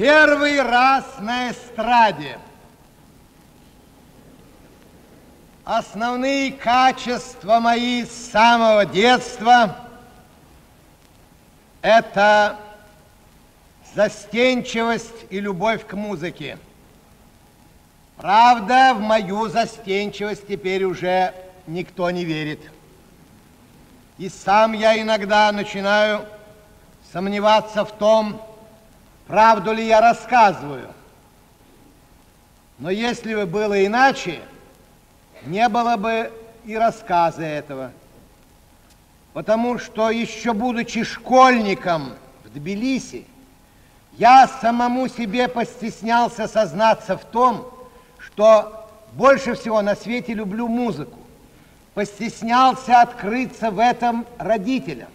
Первый раз на эстраде. Основные качества мои с самого детства – это застенчивость и любовь к музыке. Правда, в мою застенчивость теперь уже никто не верит. И сам я иногда начинаю сомневаться в том, правду ли я рассказываю. Но если бы было иначе, не было бы и рассказа этого. Потому что еще будучи школьником в Тбилиси, я самому себе постеснялся сознаться в том, что больше всего на свете люблю музыку. Постеснялся открыться в этом родителям.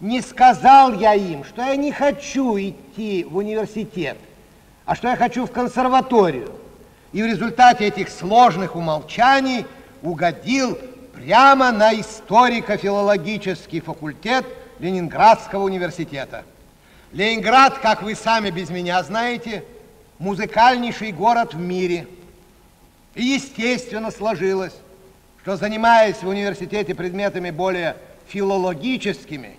Не сказал я им, что я не хочу идти в университет, а что я хочу в консерваторию. И в результате этих сложных умолчаний угодил прямо на историко-филологический факультет Ленинградского университета. Ленинград, как вы сами без меня знаете, музыкальнейший город в мире. И естественно сложилось, что, занимаясь в университете предметами более филологическими,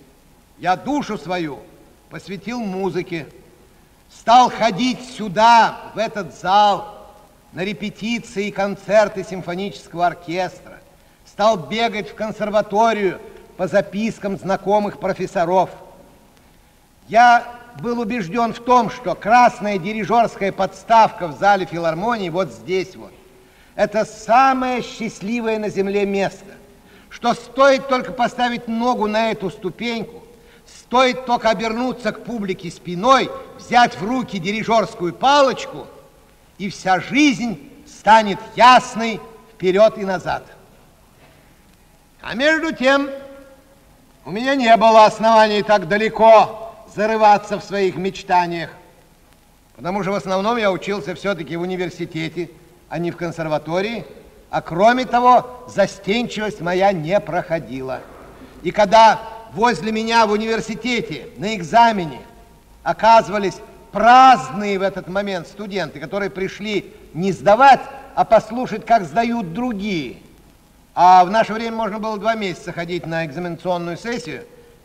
я душу свою посвятил музыке. Стал ходить сюда, в этот зал, на репетиции и концерты симфонического оркестра. Стал бегать в консерваторию по запискам знакомых профессоров. Я был убежден в том, что красная дирижерская подставка в зале филармонии вот здесь вот. Это самое счастливое на земле место, что стоит только поставить ногу на эту ступеньку, стоит только обернуться к публике спиной, взять в руки дирижерскую палочку, и вся жизнь станет ясной вперед и назад. А между тем, у меня не было оснований так далеко зарываться в своих мечтаниях, потому что в основном я учился все-таки в университете, а не в консерватории, а кроме того, застенчивость моя не проходила. И когда возле меня в университете на экзамене оказывались праздные в этот момент студенты, которые пришли не сдавать, а послушать, как сдают другие. А в наше время можно было 2 месяца ходить на экзаменационную сессию,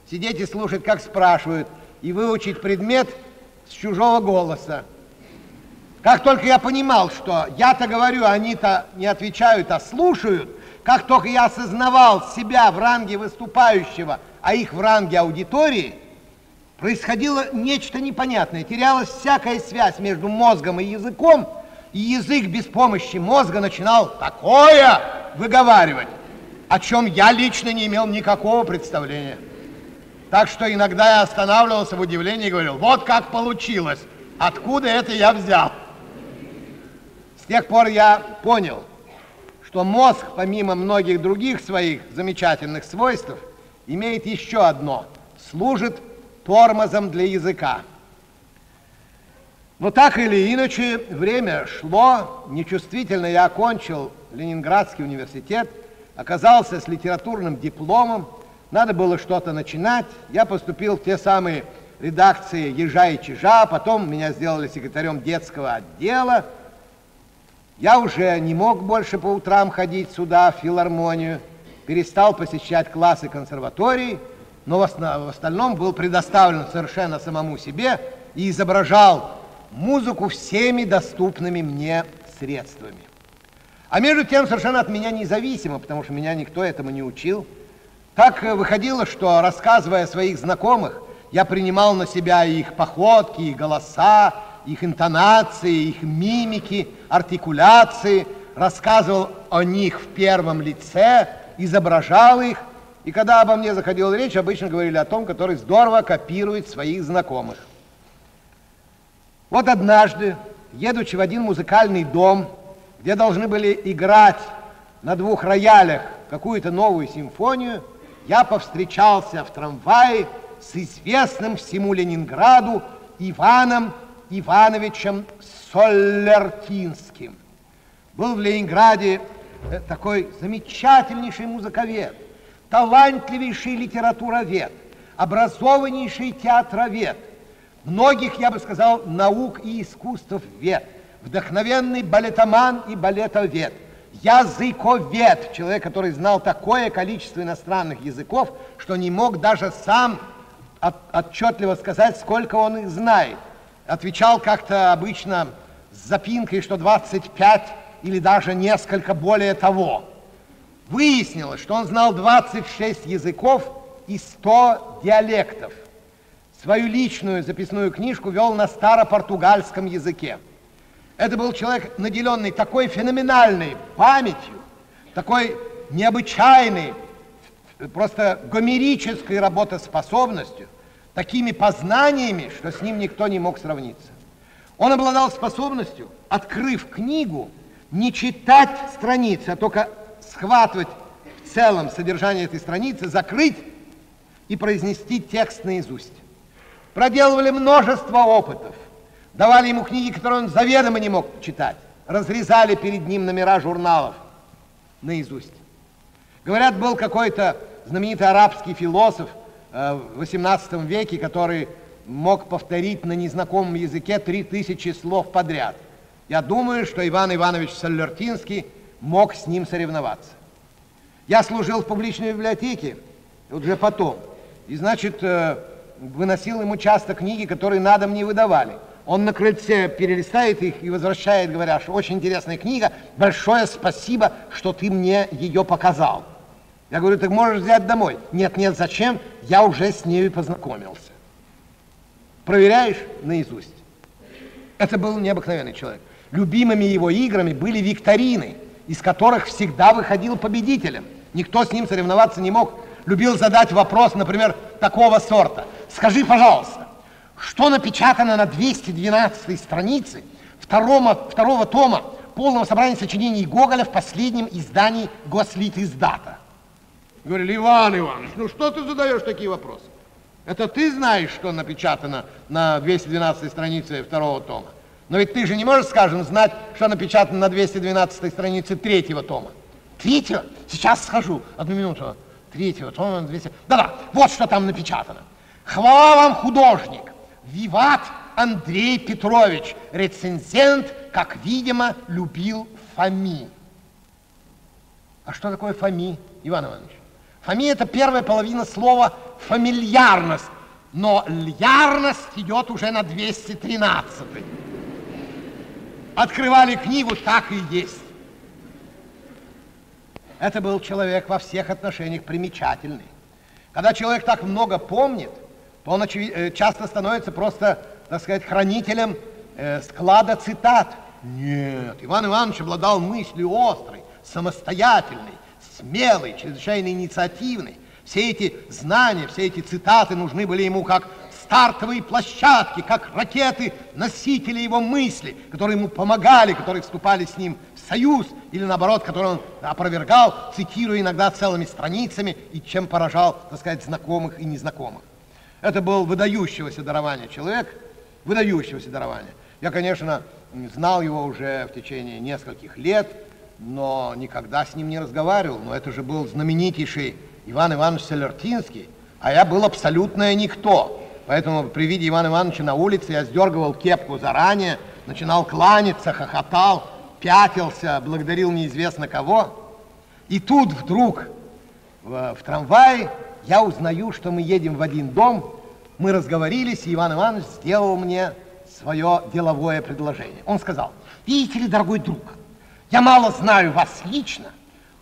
сидеть и слушать, как спрашивают, и выучить предмет с чужого голоса. Как только я понимал, что я-то говорю, они-то не отвечают, а слушают, как только я осознавал себя в ранге выступающего, а их в ранге аудитории, происходило нечто непонятное. Терялась всякая связь между мозгом и языком, и язык без помощи мозга начинал такое выговаривать, о чем я лично не имел никакого представления. Так что иногда я останавливался в удивлении и говорил: вот как получилось, откуда это я взял? С тех пор я понял, что мозг, помимо многих других своих замечательных свойств, имеет еще одно – служит тормозом для языка. Но так или иначе, время шло, нечувствительно я окончил Ленинградский университет, оказался с литературным дипломом, надо было что-то начинать, я поступил в те самые редакции «Ежа» и «Чижа», потом меня сделали секретарем детского отдела. Я уже не мог больше по утрам ходить сюда, в филармонию, перестал посещать классы консерватории, но в остальном был предоставлен совершенно самому себе и изображал музыку всеми доступными мне средствами. А между тем совершенно от меня независимо, потому что меня никто этому не учил. Так выходило, что, рассказывая о своих знакомых, я принимал на себя их походки, их голоса, их интонации, их мимики, артикуляции, рассказывал о них в первом лице, изображал их. И когда обо мне заходила речь, обычно говорили о том, который здорово копирует своих знакомых. Вот однажды, едучи в один музыкальный дом, где должны были играть на 2 роялях какую-то новую симфонию, я повстречался в трамвае с известным всему Ленинграду Иваном Ивановичем Соллертинским. Был в Ленинграде такой замечательнейший музыковед, талантливейший литературовед, образованнейший театровед. многих, я бы сказал, наук и искусствовед, вдохновенный балетоман и балетовед, языковед, человек, который знал такое количество иностранных языков, что не мог даже сам отчетливо сказать, сколько он их знает. Отвечал как-то обычно с запинкой, что 25 или даже несколько более того. Выяснилось, что он знал 26 языков и 100 диалектов. Свою личную записную книжку вел на старопортугальском языке. Это был человек, наделенный такой феноменальной памятью, такой необычайной, просто гомерической работоспособностью, такими познаниями, что с ним никто не мог сравниться. Он обладал способностью, открыв книгу, не читать страницы, а только схватывать в целом содержание этой страницы, закрыть и произнести текст наизусть. Проделывали множество опытов. Давали ему книги, которые он заведомо не мог читать. Разрезали перед ним номера журналов наизусть. Говорят, был какой-то знаменитый арабский философ в XVIII веке, который мог повторить на незнакомом языке 3000 слов подряд. Я думаю, что Иван Иванович Соллертинский мог с ним соревноваться. Я служил в публичной библиотеке, уже потом, и, значит, выносил ему часто книги, которые на дом не выдавали. Он на крыльце перелистает их и возвращает, говоря, что очень интересная книга, большое спасибо, что ты мне ее показал. Я говорю, ты можешь взять домой? Нет, нет, зачем? Я уже с нею познакомился. Проверяешь наизусть. Это был необыкновенный человек. Любимыми его играми были викторины, из которых всегда выходил победителем. Никто с ним соревноваться не мог. Любил задать вопрос, например, такого сорта. Скажи, пожалуйста, что напечатано на 212 странице второго тома полного собрания сочинений Гоголя в последнем издании Гослитиздата? Говорили, Иван Иванович, ну что ты задаешь такие вопросы? Это ты знаешь, что напечатано на 212 странице второго тома? Но ведь ты же не можешь, скажем, знать, что напечатано на 212 странице третьего тома. Третьего? Сейчас схожу. Одну минуту. Третьего тома. Да-да, вот что там напечатано. Хвала вам, художник. Виват Андрей Петрович, рецензент, как видимо, любил Фоми. А что такое Фоми, Иван Иванович? Фоми — это первая половина слова фамильярность, но льярность идет уже на 213-й. Открывали книгу, так и есть. Это был человек во всех отношениях примечательный. Когда человек так много помнит, то он часто становится просто, так сказать, хранителем склада цитат. Нет, Иван Иванович обладал мыслью острой, самостоятельной, смелой, чрезвычайно инициативной. Все эти знания, все эти цитаты нужны были ему как стартовые площадки, как ракеты, носители его мысли, которые ему помогали, которые вступали с ним в союз, или наоборот, которые он опровергал, цитируя иногда целыми страницами, и чем поражал, так сказать, знакомых и незнакомых. Это был выдающегося дарования человек, выдающегося дарования. Я, конечно, знал его уже в течение нескольких лет, но никогда с ним не разговаривал. Но это же был знаменитейший Иван Иванович Соллертинский, а я был абсолютное никто. Поэтому при виде Ивана Ивановича на улице я сдергивал кепку заранее, начинал кланяться, хохотал, пятился, благодарил неизвестно кого. И тут вдруг в трамвае я узнаю, что мы едем в один дом, мы разговорились, и Иван Иванович сделал мне свое деловое предложение. Он сказал, видите ли, дорогой друг, я мало знаю вас лично,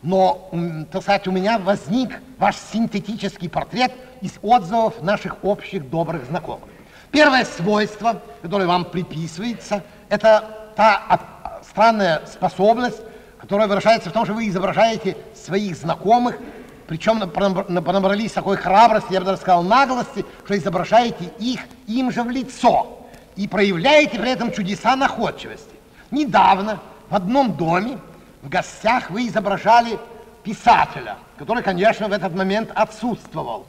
но, так сказать, у меня возник ваш синтетический портрет из отзывов наших общих добрых знакомых. Первое свойство, которое вам приписывается, это та странная способность, которая выражается в том, что вы изображаете своих знакомых, причем набрались такой храбрости, я бы даже сказал, наглости, что изображаете их им же в лицо и проявляете при этом чудеса находчивости. Недавно в одном доме в гостях вы изображали писателя, который, конечно, в этот момент отсутствовал.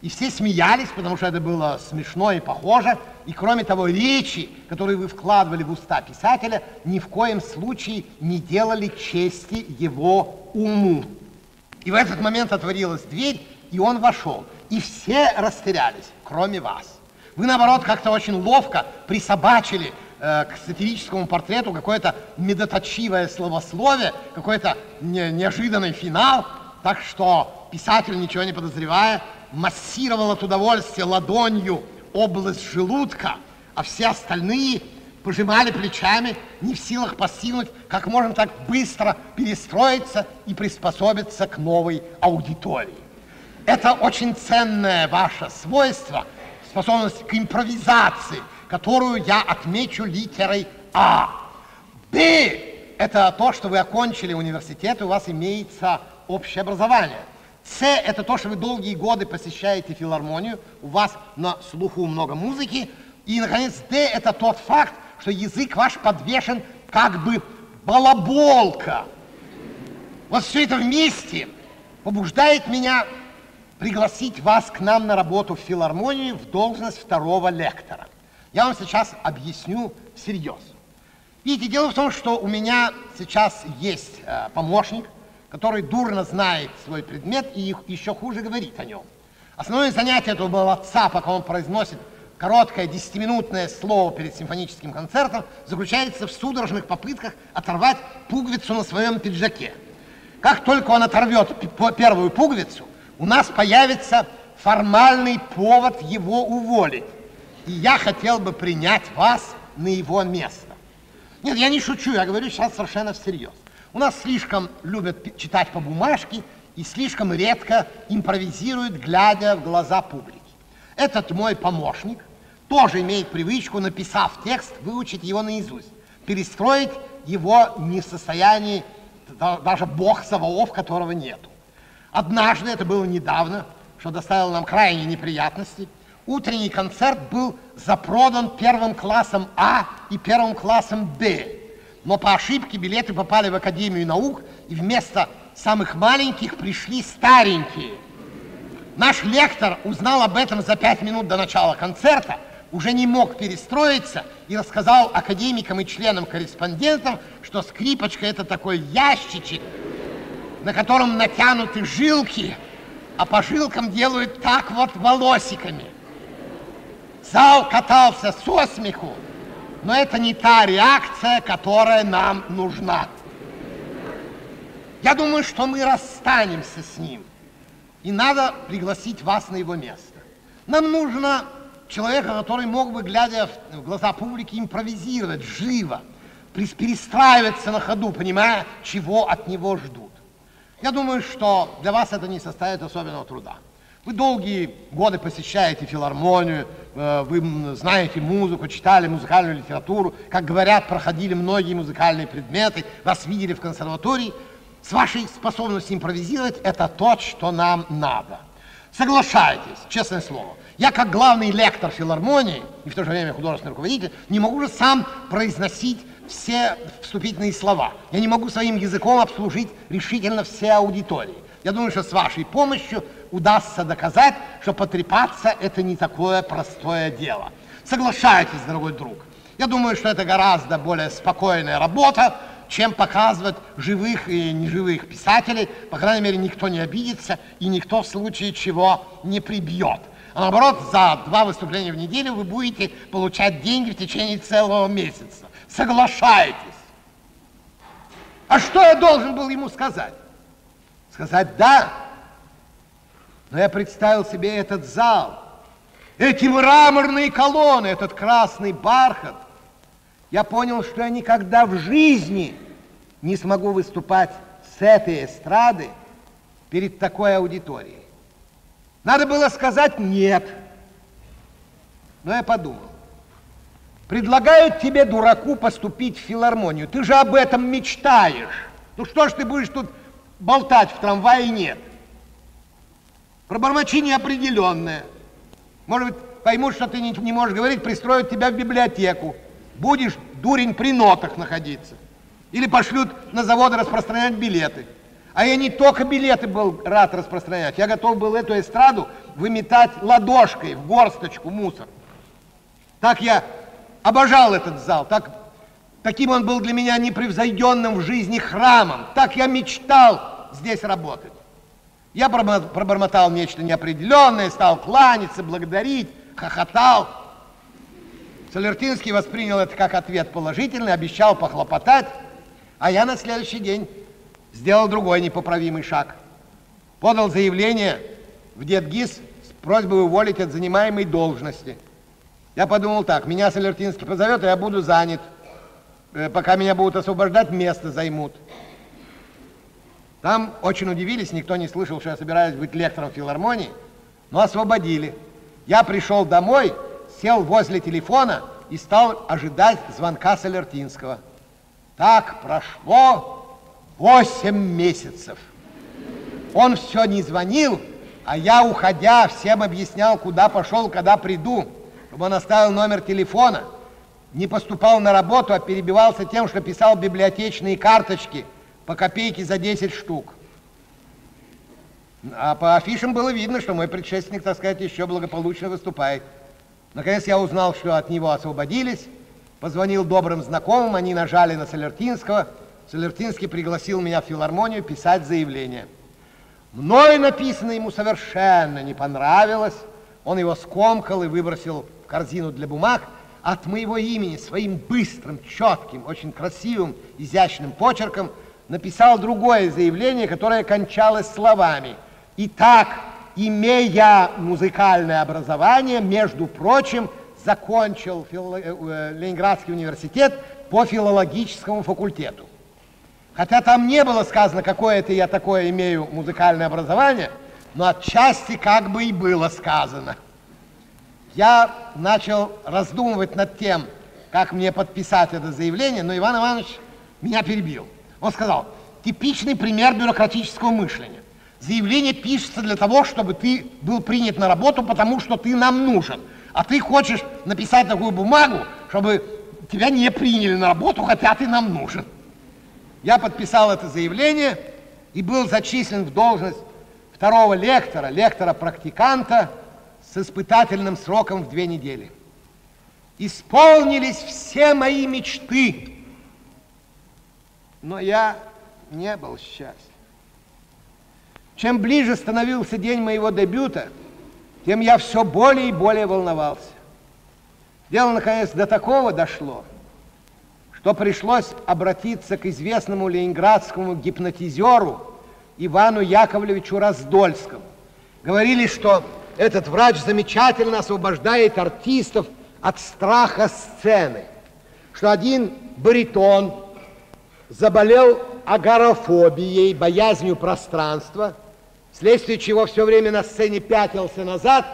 И все смеялись, потому что это было смешно и похоже. И кроме того, речи, которые вы вкладывали в уста писателя, ни в коем случае не делали чести его уму. И в этот момент отворилась дверь, и он вошел. И все растерялись, кроме вас. Вы, наоборот, как-то очень ловко присобачили к сатирическому портрету какое-то медоточивое словословие, какой-то неожиданный финал, так что писатель, ничего не подозревая, массировал от удовольствия ладонью область желудка, а все остальные пожимали плечами, не в силах постигнуть, как можно так быстро перестроиться и приспособиться к новой аудитории. Это очень ценное ваше свойство, способность к импровизации, которую я отмечу литерой А. Б – это то, что вы окончили университет, и у вас имеется общее образование. С – это то, что вы долгие годы посещаете филармонию, у вас на слуху много музыки. И, наконец, Д – это тот факт, что язык ваш подвешен как бы балаболка. Вот все это вместе побуждает меня пригласить вас к нам на работу в филармонию в должность второго лектора. Я вам сейчас объясню всерьез. Видите, дело в том, что у меня сейчас есть помощник, который дурно знает свой предмет и еще хуже говорит о нем. Основное занятие этого молодца, пока он произносит короткое 10-минутное слово перед симфоническим концертом, заключается в судорожных попытках оторвать пуговицу на своем пиджаке. Как только он оторвет первую пуговицу, у нас появится формальный повод его уволить. И я хотел бы принять вас на его место. Нет, я не шучу, я говорю сейчас совершенно всерьез. У нас слишком любят читать по бумажке и слишком редко импровизируют, глядя в глаза публики. Этот мой помощник тоже имеет привычку, написав текст, выучить его наизусть, перестроить его не в состоянии даже бог Саваоф, которого нету. Однажды, это было недавно, что доставило нам крайние неприятности, утренний концерт был запродан первым классом А и первым классом Б. Но по ошибке билеты попали в Академию наук, и вместо самых маленьких пришли старенькие. Наш лектор узнал об этом за 5 минут до начала концерта, уже не мог перестроиться и рассказал академикам и членам-корреспондентам, что скрипочка – это такой ящичек, на котором натянуты жилки, а по жилкам делают так вот волосиками. Зал катался со смеху, но это не та реакция, которая нам нужна. Я думаю, что мы расстанемся с ним, и надо пригласить вас на его место. Нам нужно человека, который мог бы, глядя в глаза публики, импровизировать живо, перестраиваться на ходу, понимая, чего от него ждут. Я думаю, что для вас это не составит особенного труда. Вы долгие годы посещаете филармонию, вы знаете музыку, читали музыкальную литературу, как говорят, проходили многие музыкальные предметы, вас видели в консерватории. С вашей способностью импровизировать это то, что нам надо. Соглашайтесь, честное слово. Я, как главный лектор филармонии и в то же время художественный руководитель, не могу же сам произносить все вступительные слова. Я не могу своим языком обслужить решительно все аудитории. Я думаю, что с вашей помощью удастся доказать, что потрепаться – это не такое простое дело. Соглашайтесь, дорогой друг. Я думаю, что это гораздо более спокойная работа, чем показывать живых и неживых писателей. По крайней мере, никто не обидится и никто в случае чего не прибьет. А наоборот, за 2 выступления в неделю вы будете получать деньги в течение целого месяца. Соглашайтесь. А что я должен был ему сказать? Сказать «да». Но я представил себе этот зал, эти мраморные колонны, этот красный бархат. Я понял, что я никогда в жизни не смогу выступать с этой эстрады перед такой аудиторией. Надо было сказать «нет». Но я подумал. Предлагают тебе, дураку, поступить в филармонию. Ты же об этом мечтаешь. Ну что ж ты будешь тут болтать в трамвае «нет»? Пробормочи неопределенное. Может быть, поймут, что ты не можешь говорить, пристроят тебя в библиотеку. Будешь, дурень, при нотах находиться. Или пошлют на заводы распространять билеты. А я не только билеты был рад распространять, я готов был эту эстраду выметать ладошкой в горсточку мусор. Так я обожал этот зал, таким он был для меня непревзойденным в жизни храмом. Так я мечтал здесь работать. Я пробормотал нечто неопределенное, стал кланяться, благодарить, хохотал. Соллертинский воспринял это как ответ положительный, обещал похлопотать, а я на следующий день сделал другой непоправимый шаг. Подал заявление в Детгис с просьбой уволить от занимаемой должности. Я подумал так, меня Соллертинский позовет, и я буду занят. Пока меня будут освобождать, место займут. Там очень удивились, никто не слышал, что я собираюсь быть лектором филармонии, но освободили. Я пришел домой, сел возле телефона и стал ожидать звонка Соллертинского. Так прошло 8 месяцев. Он все не звонил, а я, уходя, всем объяснял, куда пошел, когда приду, чтобы он оставил номер телефона, не поступал на работу, а перебивался тем, что писал библиотечные карточки по копейке за 10 штук. А по афишам было видно, что мой предшественник, так сказать, еще благополучно выступает. Наконец я узнал, что от него освободились, позвонил добрым знакомым, они нажали на Соллертинского. Соллертинский пригласил меня в филармонию писать заявление. Мною написанное ему совершенно не понравилось, он его скомкал и выбросил в корзину для бумаг. От моего имени своим быстрым, четким, очень красивым, изящным почерком написал другое заявление, которое кончалось словами. Итак, имея музыкальное образование, между прочим, закончил Ленинградский университет по филологическому факультету. Хотя там не было сказано, какое это я такое имею музыкальное образование, но отчасти как бы и было сказано. Я начал раздумывать над тем, как мне подписать это заявление, но Иван Иванович меня перебил. Он сказал, типичный пример бюрократического мышления. Заявление пишется для того, чтобы ты был принят на работу, потому что ты нам нужен. А ты хочешь написать такую бумагу, чтобы тебя не приняли на работу, хотя ты нам нужен. Я подписал это заявление и был зачислен в должность второго лектора, лектора-практиканта с испытательным сроком в 2 недели. Исполнились все мои мечты. Но я не был счастлив. Чем ближе становился день моего дебюта, тем я все более и более волновался. Дело, наконец, до такого дошло, что пришлось обратиться к известному ленинградскому гипнотизеру Ивану Яковлевичу Раздольскому. Говорили, что этот врач замечательно освобождает артистов от страха сцены, что один баритон заболел агорафобией, боязнью пространства, вследствие чего все время на сцене пятился назад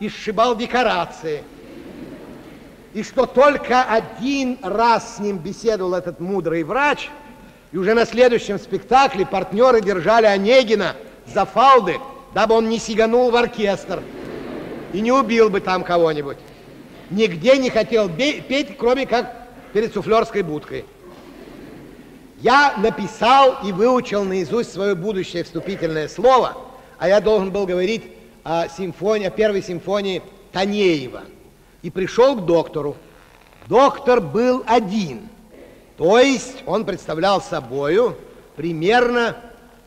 и сшибал декорации. И что только один раз с ним беседовал этот мудрый врач, и уже на следующем спектакле партнеры держали Онегина за фалды, дабы он не сиганул в оркестр и не убил бы там кого-нибудь. Нигде не хотел петь, кроме как перед суфлерской будкой. Я написал и выучил наизусть свое будущее вступительное слово, а я должен был говорить о первой симфонии Танеева. И пришел к доктору. Доктор был один, то есть он представлял собою примерно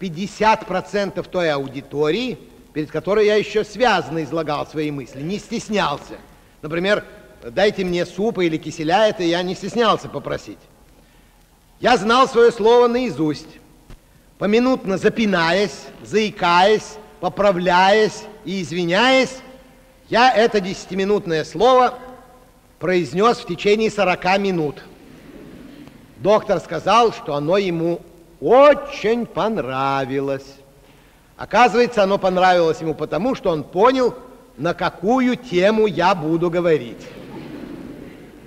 50% той аудитории, перед которой я еще связно излагал свои мысли, не стеснялся. Например, дайте мне супа или киселя, это я не стеснялся попросить. Я знал свое слово наизусть, поминутно запинаясь, заикаясь, поправляясь и извиняясь, я это 10-минутное слово произнес в течение 40 минут. Доктор сказал, что оно ему очень понравилось. Оказывается, оно понравилось ему потому, что он понял, на какую тему я буду говорить.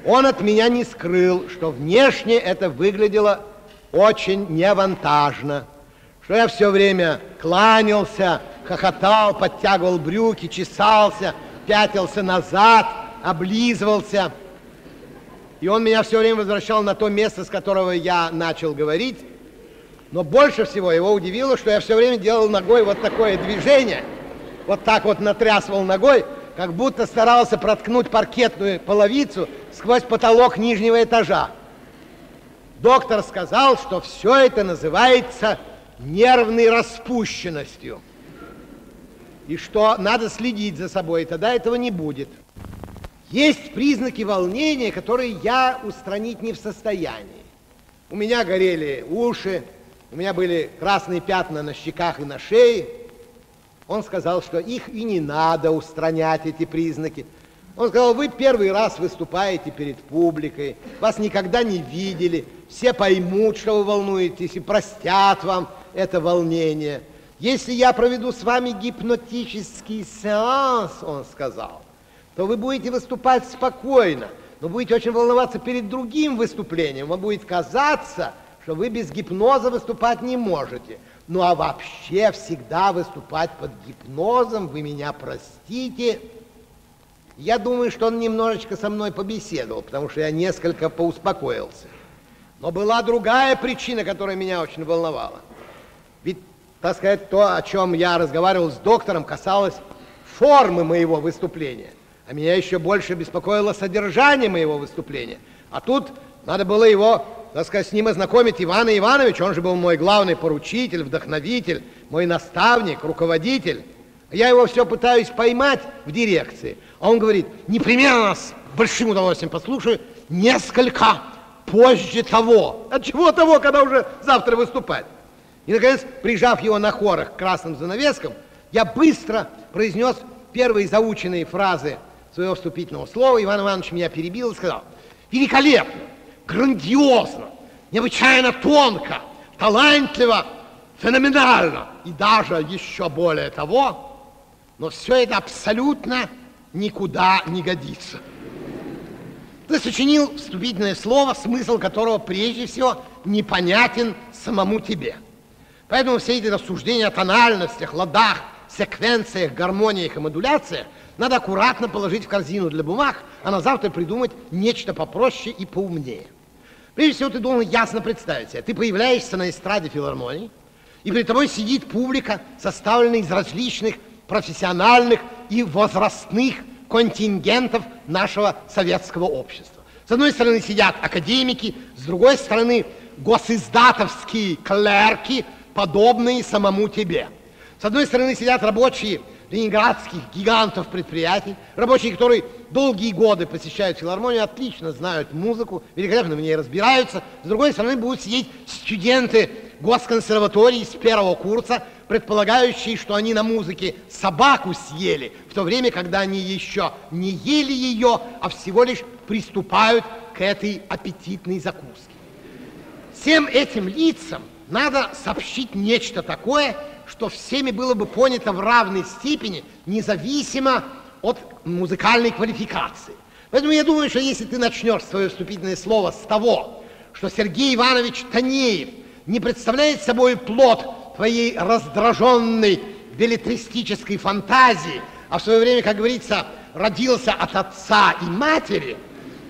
Он от меня не скрыл, что внешне это выглядело очень невантажно, что я все время кланялся, хохотал, подтягивал брюки, чесался, пятился назад, облизывался. И он меня все время возвращал на то место, с которого я начал говорить. Но больше всего его удивило, что я все время делал ногой вот такое движение, вот так вот натрясывал ногой, как будто старался проткнуть паркетную половицу сквозь потолок нижнего этажа. Доктор сказал, что все это называется нервной распущенностью, и что надо следить за собой, и тогда этого не будет. Есть признаки волнения, которые я устранить не в состоянии. У меня горели уши, у меня были красные пятна на щеках и на шее. Он сказал, что их и не надо устранять, эти признаки. Он сказал, вы первый раз выступаете перед публикой, вас никогда не видели, все поймут, что вы волнуетесь, и простят вам это волнение. Если я проведу с вами гипнотический сеанс, он сказал, то вы будете выступать спокойно, но будете очень волноваться перед другим выступлением, вам будет казаться, что вы без гипноза выступать не можете. Ну а вообще всегда выступать под гипнозом, вы меня простите. Я думаю, что он немножечко со мной побеседовал, потому что я несколько поуспокоился. Но была другая причина, которая меня очень волновала. Ведь, так сказать, то, о чем я разговаривал с доктором, касалось формы моего выступления. А меня еще больше беспокоило содержание моего выступления. А тут надо было его, так сказать, с ним ознакомить Ивана Ивановича. Он же был мой главный поручитель, вдохновитель, мой наставник, руководитель. Я его все пытаюсь поймать в дирекции, а он говорит, непременно с большим удовольствием послушаю, несколько позже того. От чего того, когда уже завтра выступать? И, наконец, прижав его на хорах к красным занавескам, я быстро произнес первые заученные фразы своего вступительного слова. Иван Иванович меня перебил и сказал, великолепно, грандиозно, необычайно тонко, талантливо, феноменально и даже еще более того. Но все это абсолютно никуда не годится. Ты сочинил вступительное слово, смысл которого прежде всего непонятен самому тебе. Поэтому все эти рассуждения о тональностях, ладах, секвенциях, гармониях и модуляциях надо аккуратно положить в корзину для бумаг, а на завтра придумать нечто попроще и поумнее. Прежде всего, ты должен ясно представить себе, ты появляешься на эстраде филармонии, и перед тобой сидит публика, составленная из различных профессиональных и возрастных контингентов нашего советского общества. С одной стороны сидят академики, с другой стороны госиздатовские клерки, подобные самому тебе. С одной стороны сидят рабочие ленинградских гигантов предприятий, рабочие, которые долгие годы посещают филармонию, отлично знают музыку, великолепно в ней разбираются. С другой стороны будут сидеть студенты госконсерватории с первого курса, предполагающие, что они на музыке собаку съели, в то время, когда они еще не ели ее, а всего лишь приступают к этой аппетитной закуске. Всем этим лицам надо сообщить нечто такое, что всеми было бы понято в равной степени, независимо от музыкальной квалификации. Поэтому я думаю, что если ты начнешь свое вступительное слово с того, что Сергей Иванович Танеев не представляет собой плод твоей раздраженной беллетристической фантазии, а в свое время, как говорится, родился от отца и матери,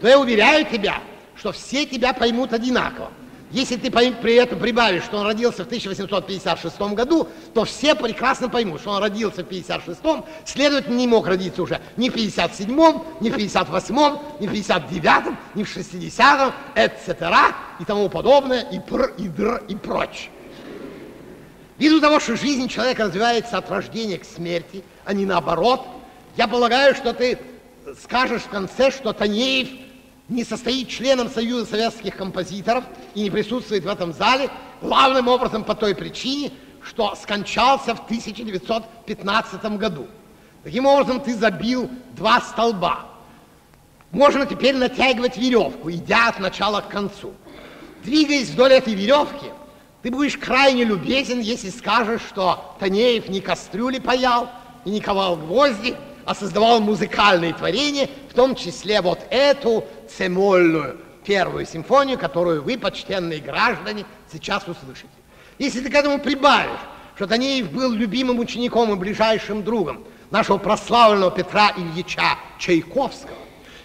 то я уверяю тебя, что все тебя поймут одинаково. Если ты при этом прибавишь, что он родился в 1856 году, то все прекрасно поймут, что он родился в 56-м, следовательно, не мог родиться уже ни в 57-м, ни в 58-м, ни в 59-м, ни в 60-м, etc. и тому подобное, и пр, и др, и прочь. Ввиду того, что жизнь человека развивается от рождения к смерти, а не наоборот, я полагаю, что ты скажешь в конце, что Танеев не состоит членом Союза советских композиторов и не присутствует в этом зале, главным образом по той причине, что скончался в 1915 году. Таким образом, ты забил два столба. Можно теперь натягивать веревку, идя от начала к концу. Двигаясь вдоль этой веревки, ты будешь крайне любезен, если скажешь, что Танеев не кастрюли паял и не ковал гвозди, а создавал музыкальные творения, в том числе вот эту цемольную первую симфонию, которую вы, почтенные граждане, сейчас услышите. Если ты к этому прибавишь, что Танеев был любимым учеником и ближайшим другом нашего прославленного Петра Ильича Чайковского,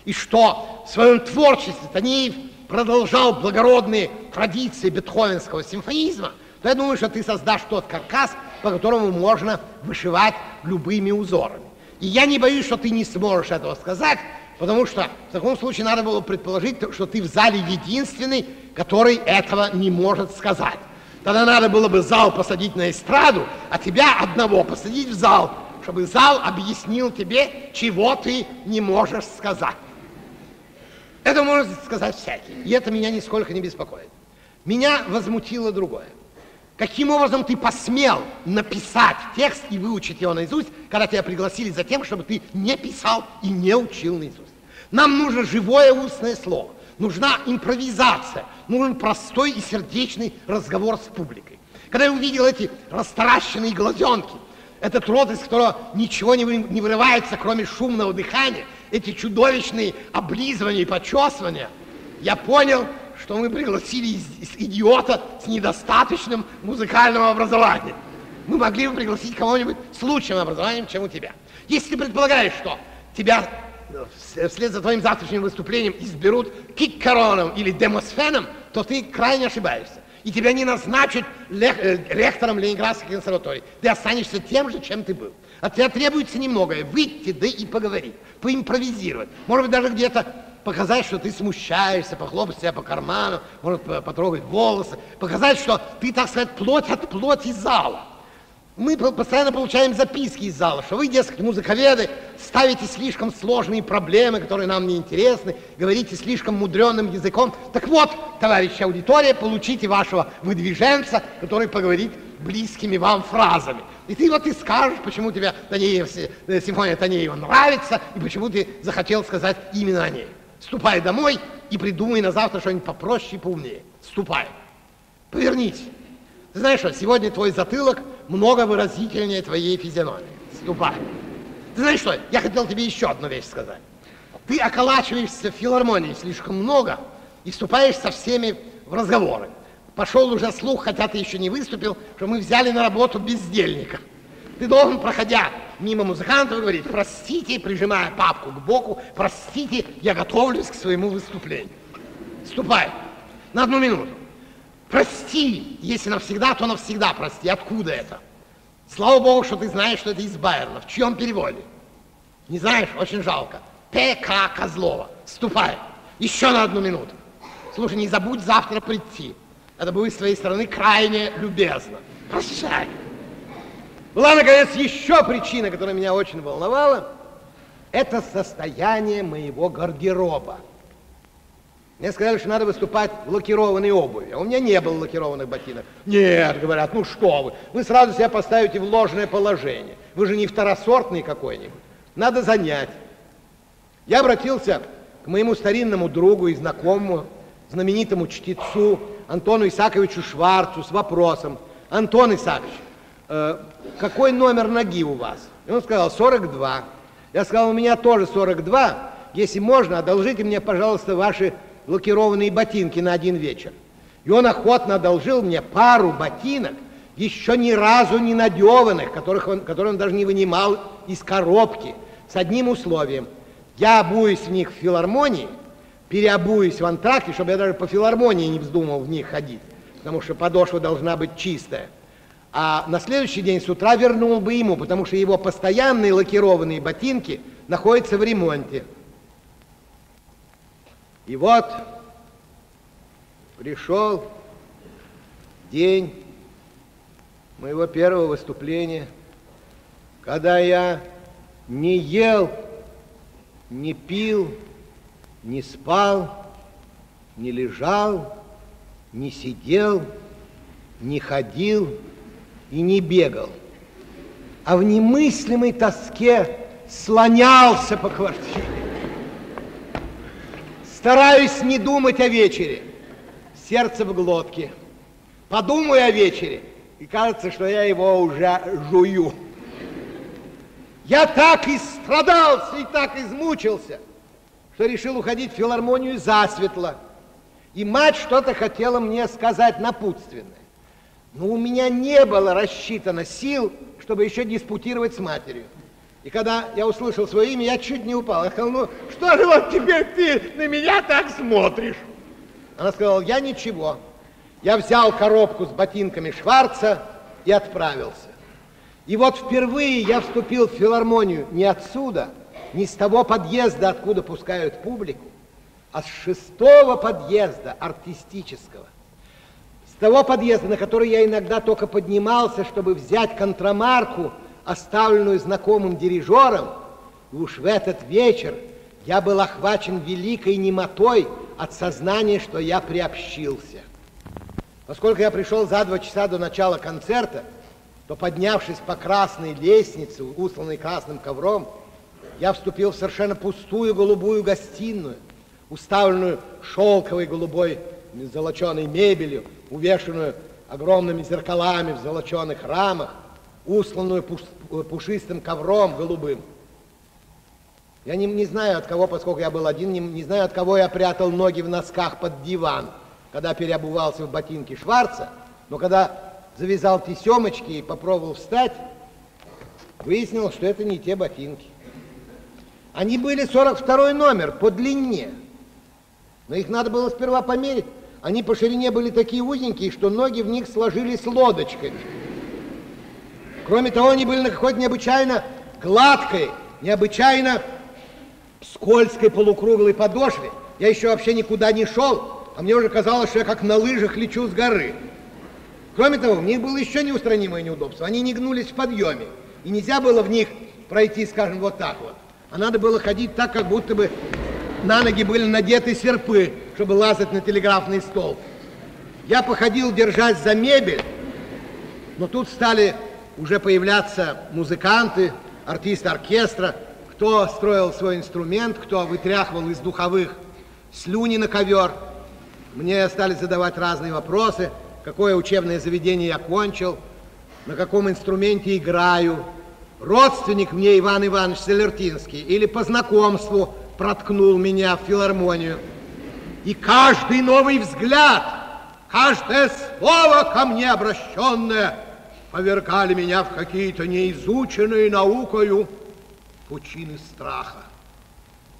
и что в своем творчестве Танеев продолжал благородные традиции бетховенского симфонизма, то я думаю, что ты создашь тот каркас, по которому можно вышивать любыми узорами. И я не боюсь, что ты не сможешь этого сказать, потому что в таком случае надо было предположить, что ты в зале единственный, который этого не может сказать. Тогда надо было бы зал посадить на эстраду, а тебя одного посадить в зал, чтобы зал объяснил тебе, чего ты не можешь сказать. Это можно сказать всякий, и это меня нисколько не беспокоит. Меня возмутило другое. Каким образом ты посмел написать текст и выучить его наизусть, когда тебя пригласили за тем, чтобы ты не писал и не учил наизусть? Нам нужно живое устное слово, нужна импровизация, нужен простой и сердечный разговор с публикой. Когда я увидел эти растаращенные глазенки, этот рот, из которого ничего не вырывается, кроме шумного дыхания, эти чудовищные облизывания и почесывания, я понял, что мы пригласили идиота с недостаточным музыкальным образованием. Мы могли бы пригласить кого-нибудь с лучшим образованием, чем у тебя. Если ты предполагаешь, что тебя вслед за твоим завтрашним выступлением изберут Киккароном или Демосфеном, то ты крайне ошибаешься. И тебя не назначат ректором Ленинградской консерватории. Ты останешься тем же, чем ты был. От тебя требуется немногое. Выйти, да и поговорить, поимпровизировать. Может быть, даже где-то показать, что ты смущаешься, похлопать себя по карману, может, потрогать волосы. Показать, что ты, так сказать, плоть от плоти зала. Мы постоянно получаем записки из зала, что вы, дескать, музыковеды, ставите слишком сложные проблемы, которые нам не интересны, говорите слишком мудреным языком. Так вот, товарищи аудитория, получите вашего выдвиженца, который поговорит близкими вам фразами. И ты вот и скажешь, почему тебе Танеев, симфония Танеева нравится, и почему ты захотел сказать именно о ней. Ступай домой и придумай на завтра что-нибудь попроще и поумнее. Ступай. Повернись. Ты знаешь что, сегодня твой затылок много выразительнее твоей физиономии. Ступай. Ты знаешь что, я хотел тебе еще одну вещь сказать. Ты околачиваешься в филармонии слишком много и вступаешь со всеми в разговоры. Пошел уже слух, хотя ты еще не выступил, что мы взяли на работу бездельника. Ты должен, проходя мимо музыкантов, говорить: простите, прижимая папку к боку, простите, я готовлюсь к своему выступлению. Ступай. На одну минуту. Прости, если навсегда, то навсегда прости. Откуда это? Слава богу, что ты знаешь, что это из Байерла. В чьем переводе? Не знаешь? Очень жалко. П.К. Козлова. Ступай. Еще на одну минуту. Слушай, не забудь завтра прийти. Это будет с твоей стороны крайне любезно. Прощай. Была, наконец, еще причина, которая меня очень волновала. Это состояние моего гардероба. Мне сказали, что надо выступать в лакированной обуви. А у меня не было лакированных ботинок. Нет, говорят, ну что вы сразу себя поставите в ложное положение. Вы же не второсортный какой-нибудь. Надо занять. Я обратился к моему старинному другу и знакомому, знаменитому чтецу Антону Исаковичу Шварцу с вопросом: Антон Исаакович, какой номер ноги у вас? И он сказал: 42. Я сказал: у меня тоже 42. Если можно, одолжите мне, пожалуйста, ваши лакированные ботинки на один вечер. И он охотно одолжил мне пару ботинок, еще ни разу не надеванных, которые он даже не вынимал из коробки, с одним условием: я обуюсь в них в филармонии, переобуюсь в антракте, чтобы я даже по филармонии не вздумал в них ходить, потому что подошва должна быть чистая. А на следующий день с утра вернул бы ему, потому что его постоянные лакированные ботинки находятся в ремонте. И вот пришел день моего первого выступления, когда я не ел, не пил, не спал, не лежал, не сидел, не ходил и не бегал, а в немыслимой тоске слонялся по квартире. Стараюсь не думать о вечере, сердце в глотке. Подумаю о вечере, и кажется, что я его уже жую. Я так истрадался и так измучился, что решил уходить в филармонию засветло. И мать что-то хотела мне сказать напутственное. Но у меня не было рассчитано сил, чтобы еще диспутировать с матерью. И когда я услышал свое имя, я чуть не упал. Я сказал: ну что же вот теперь ты на меня так смотришь? Она сказала: я ничего. Я взял коробку с ботинками Шварца и отправился. И вот впервые я вступил в филармонию не отсюда, не с того подъезда, откуда пускают публику, а с шестого подъезда артистического. С того подъезда, на который я иногда только поднимался, чтобы взять контрамарку, оставленную знакомым дирижером, и уж в этот вечер я был охвачен великой немотой от сознания, что я приобщился. Поскольку я пришел за 2 часа до начала концерта, то, поднявшись по красной лестнице, усланной красным ковром, я вступил в совершенно пустую голубую гостиную, уставленную шелковой голубой золоченой мебелью, увешанную огромными зеркалами в золоченых рамах, усланную пушистым ковром голубым. Я не знаю от кого, поскольку я был один, не знаю от кого я прятал ноги в носках под диван, когда переобувался в ботинки Шварца, но когда завязал тесемочки и попробовал встать, выяснилось, что это не те ботинки. Они были 42-й номер по длине, но их надо было сперва померить. Они по ширине были такие узенькие, что ноги в них сложились лодочками. Кроме того, они были на какой-то необычайно гладкой, необычайно скользкой полукруглой подошве. Я еще вообще никуда не шел, а мне уже казалось, что я как на лыжах лечу с горы. Кроме того, в них было еще неустранимое неудобство. Они не гнулись в подъеме, и нельзя было в них пройти, скажем, вот так вот. А надо было ходить так, как будто бы на ноги были надеты серпы, чтобы лазать на телеграфный стол. Я походил, держась за мебель, но тут стали уже появляться музыканты, артисты оркестра, кто строил свой инструмент, кто вытряхивал из духовых слюни на ковер. Мне стали задавать разные вопросы, какое учебное заведение я кончил, на каком инструменте играю, родственник мне Иван Иванович Соллертинский или по знакомству проткнул меня в филармонию. И каждый новый взгляд, каждое слово ко мне обращенное повергали меня в какие-то неизученные наукою пучины страха.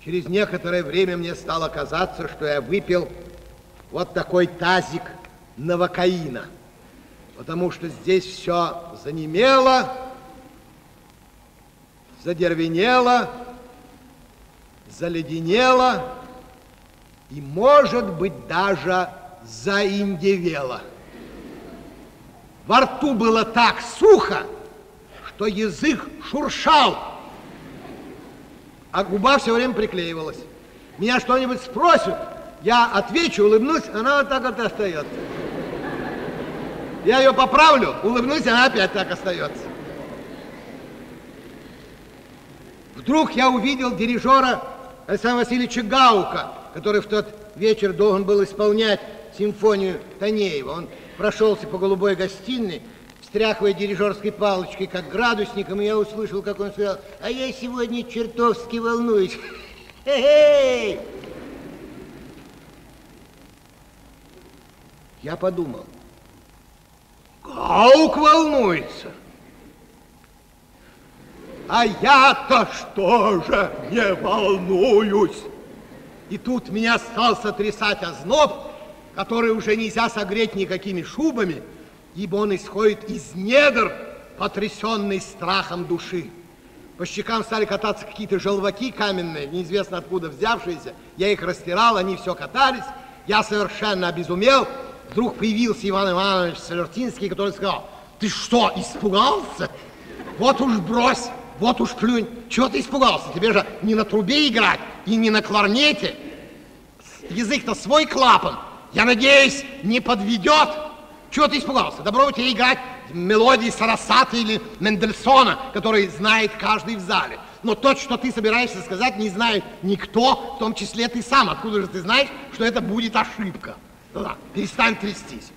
Через некоторое время мне стало казаться, что я выпил вот такой тазик новокаина, потому что здесь все занемело, задервенело, заледенело и, может быть, даже заиндевело. Во рту было так сухо, что язык шуршал, а губа все время приклеивалась. Меня что-нибудь спросят, я отвечу, улыбнусь, она вот так вот остается. Я ее поправлю, улыбнусь, она опять так остается. Вдруг я увидел дирижера Александра Васильевича Гаука, который в тот вечер должен был исполнять симфонию Танеева. Он прошелся по голубой гостиной, встряхивая дирижерской палочкой, как градусником, и я услышал, как он сказал: «А я сегодня чертовски волнуюсь». Хе-хей! Я подумал: Гаук волнуется? А я-то что же не волнуюсь? И тут меня стал сотрясать озноб, который уже нельзя согреть никакими шубами, ибо он исходит из недр, потрясенный страхом души. По щекам стали кататься какие-то желваки каменные, неизвестно откуда взявшиеся. Я их растирал, они все катались. Я совершенно обезумел. Вдруг появился Иван Иванович Соллертинский, который сказал: «Ты что, испугался? Вот уж брось! Вот уж плюнь, чего ты испугался? Тебе же не на трубе играть и не на кларнете. Язык-то свой клапан, я надеюсь, не подведет. Чего ты испугался? Добро бы тебе играть мелодии Сарасата или Мендельсона, который знает каждый в зале. Но то, что ты собираешься сказать, не знает никто, в том числе ты сам. Откуда же ты знаешь, что это будет ошибка? Ну да, перестань трястись.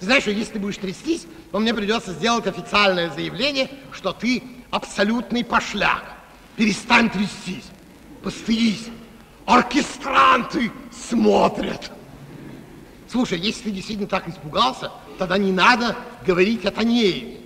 Ты знаешь, что если ты будешь трястись, то мне придется сделать официальное заявление, что ты абсолютный пошляк. Перестань трястись, постыдись. Оркестранты смотрят. Слушай, если ты действительно так испугался, тогда не надо говорить о Танееве.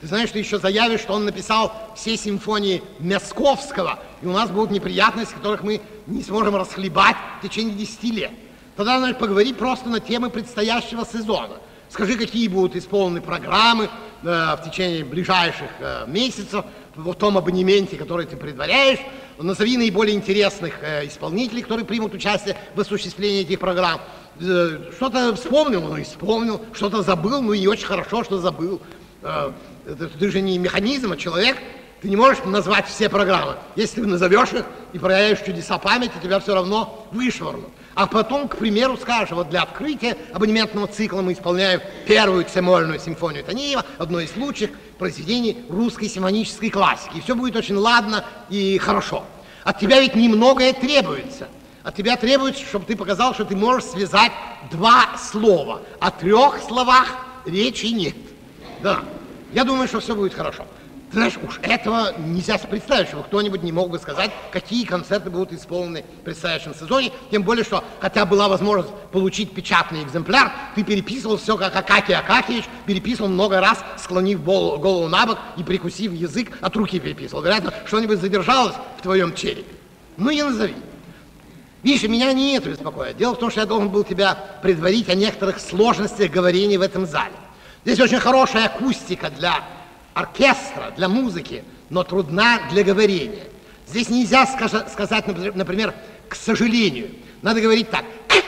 Ты знаешь, ты еще заявишь, что он написал все симфонии Мясковского, и у нас будут неприятности, которых мы не сможем расхлебать в течение 10 лет. Тогда, значит, поговори просто на темы предстоящего сезона. Скажи, какие будут исполнены программы в течение ближайших месяцев, в том абонементе, который ты предваряешь. Назови наиболее интересных исполнителей, которые примут участие в осуществлении этих программ. Что-то вспомнил, ну, исполнил, что-то забыл, ну, и очень хорошо, что забыл. ты же не механизм, а человек. Ты не можешь назвать все программы. Если ты назовешь их и проявишь чудеса памяти, тебя все равно вышвырнут. А потом, к примеру, скажешь, вот для открытия абонементного цикла мы исполняем первую цемольную симфонию Танеева, одно из лучших произведений русской симфонической классики. И все будет очень ладно и хорошо. От тебя ведь немногое требуется. От тебя требуется, чтобы ты показал, что ты можешь связать два слова. О трех словах речи нет. Да, я думаю, что все будет хорошо. Ты знаешь, уж этого нельзя представить, чтобы кто-нибудь не мог бы сказать, какие концерты будут исполнены в предстоящем сезоне, тем более, что, хотя была возможность получить печатный экземпляр, ты переписывал все, как Акакий Акакиевич, переписывал много раз, склонив голову на бок и прикусив язык, от руки переписывал. Вероятно, что-нибудь задержалось в твоем черепе. Ну и назови. Видишь, меня не это беспокоит. Дело в том, что я должен был тебя предварить о некоторых сложностях говорения в этом зале. Здесь очень хорошая акустика для оркестра, для музыки, но трудна для говорения. Здесь нельзя сказать, например, к сожалению. Надо говорить так, к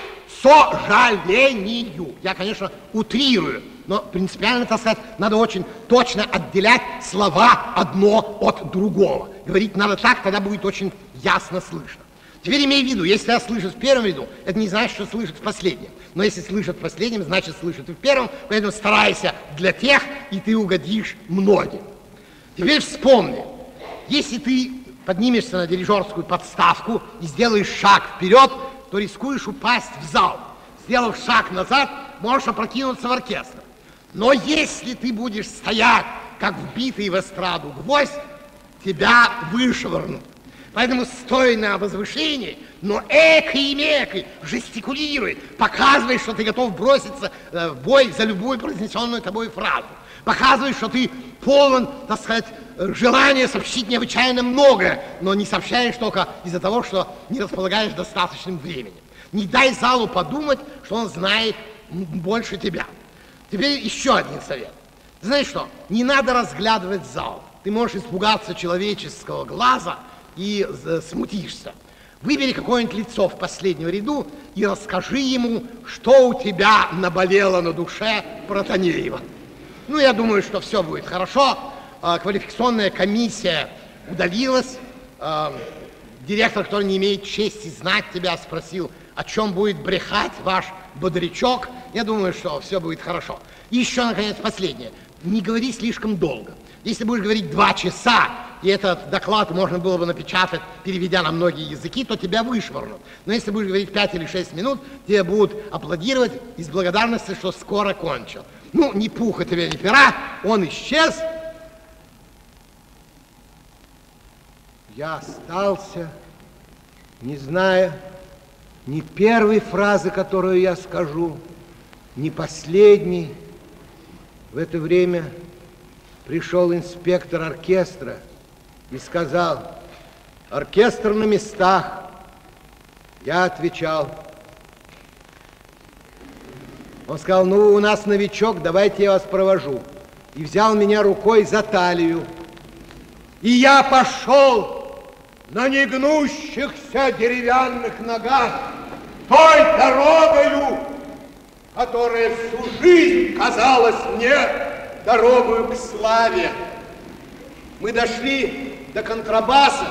сожалению. Я, конечно, утрирую, но принципиально, так сказать, надо очень точно отделять слова одно от другого. Говорить надо так, тогда будет очень ясно слышно. Теперь имей в виду, если я слышу в первом ряду, это не значит, что слышит в последнем. Но если слышат в последнем, значит, слышат и в первом. Поэтому старайся для тех, и ты угодишь многим. Теперь вспомни, если ты поднимешься на дирижерскую подставку и сделаешь шаг вперед, то рискуешь упасть в зал. Сделав шаг назад, можешь опрокинуться в оркестр. Но если ты будешь стоять, как вбитый в эстраду гвоздь, тебя вышвырнут. Поэтому стой на возвышении, но экой и мекой, жестикулируй, показывай, что ты готов броситься в бой за любую произнесенную тобой фразу. Показывай, что ты полон, так сказать, желания сообщить необычайно многое, но не сообщаешь только из-за того, что не располагаешь достаточным временем. Не дай залу подумать, что он знает больше тебя. Теперь еще один совет. Ты знаешь что? Не надо разглядывать зал. Ты можешь испугаться человеческого глаза, и смутишься. Выбери какое-нибудь лицо в последнем ряду и расскажи ему, что у тебя наболело на душе про Танеева. Ну, я думаю, что все будет хорошо. Квалификационная комиссия удалилась. Директор, который не имеет чести знать тебя, спросил, о чем будет брехать ваш бодрячок. Я думаю, что все будет хорошо. И еще, наконец, последнее. Не говори слишком долго. Если будешь говорить 2 часа, и этот доклад можно было бы напечатать, переведя на многие языки, то тебя вышвырнут. Но если будешь говорить 5 или 6 минут, тебе будут аплодировать из благодарности, что скоро кончил. Ну, ни пуха тебе, ни пера, он исчез. Я остался, не зная ни первой фразы, которую я скажу, ни последней. В это время пришел инспектор оркестра и сказал, оркестр на местах. Я отвечал. Он сказал, ну, у нас новичок, давайте я вас провожу. И взял меня рукой за талию. И я пошел на негнущихся деревянных ногах той дорогою, которая всю жизнь казалась мне дорогою к славе. Мы дошли до контрабаса.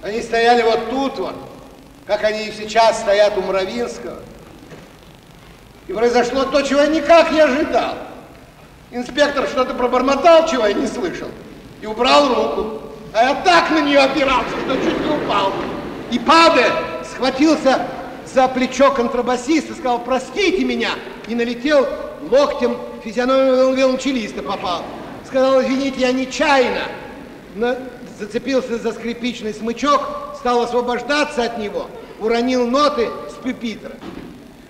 Они стояли вот тут вот, как они и сейчас стоят у Муравинского. И произошло то, чего я никак не ожидал. Инспектор что-то пробормотал, чего я не слышал, и убрал руку. А я так на нее опирался, что чуть не упал. И падая, схватился за плечо контрабасиста, сказал, простите меня, и налетел локтем, физиономию виолончелиста попал. Сказал, извините, я нечаянно, зацепился за скрипичный смычок, стал освобождаться от него, уронил ноты с пюпитра.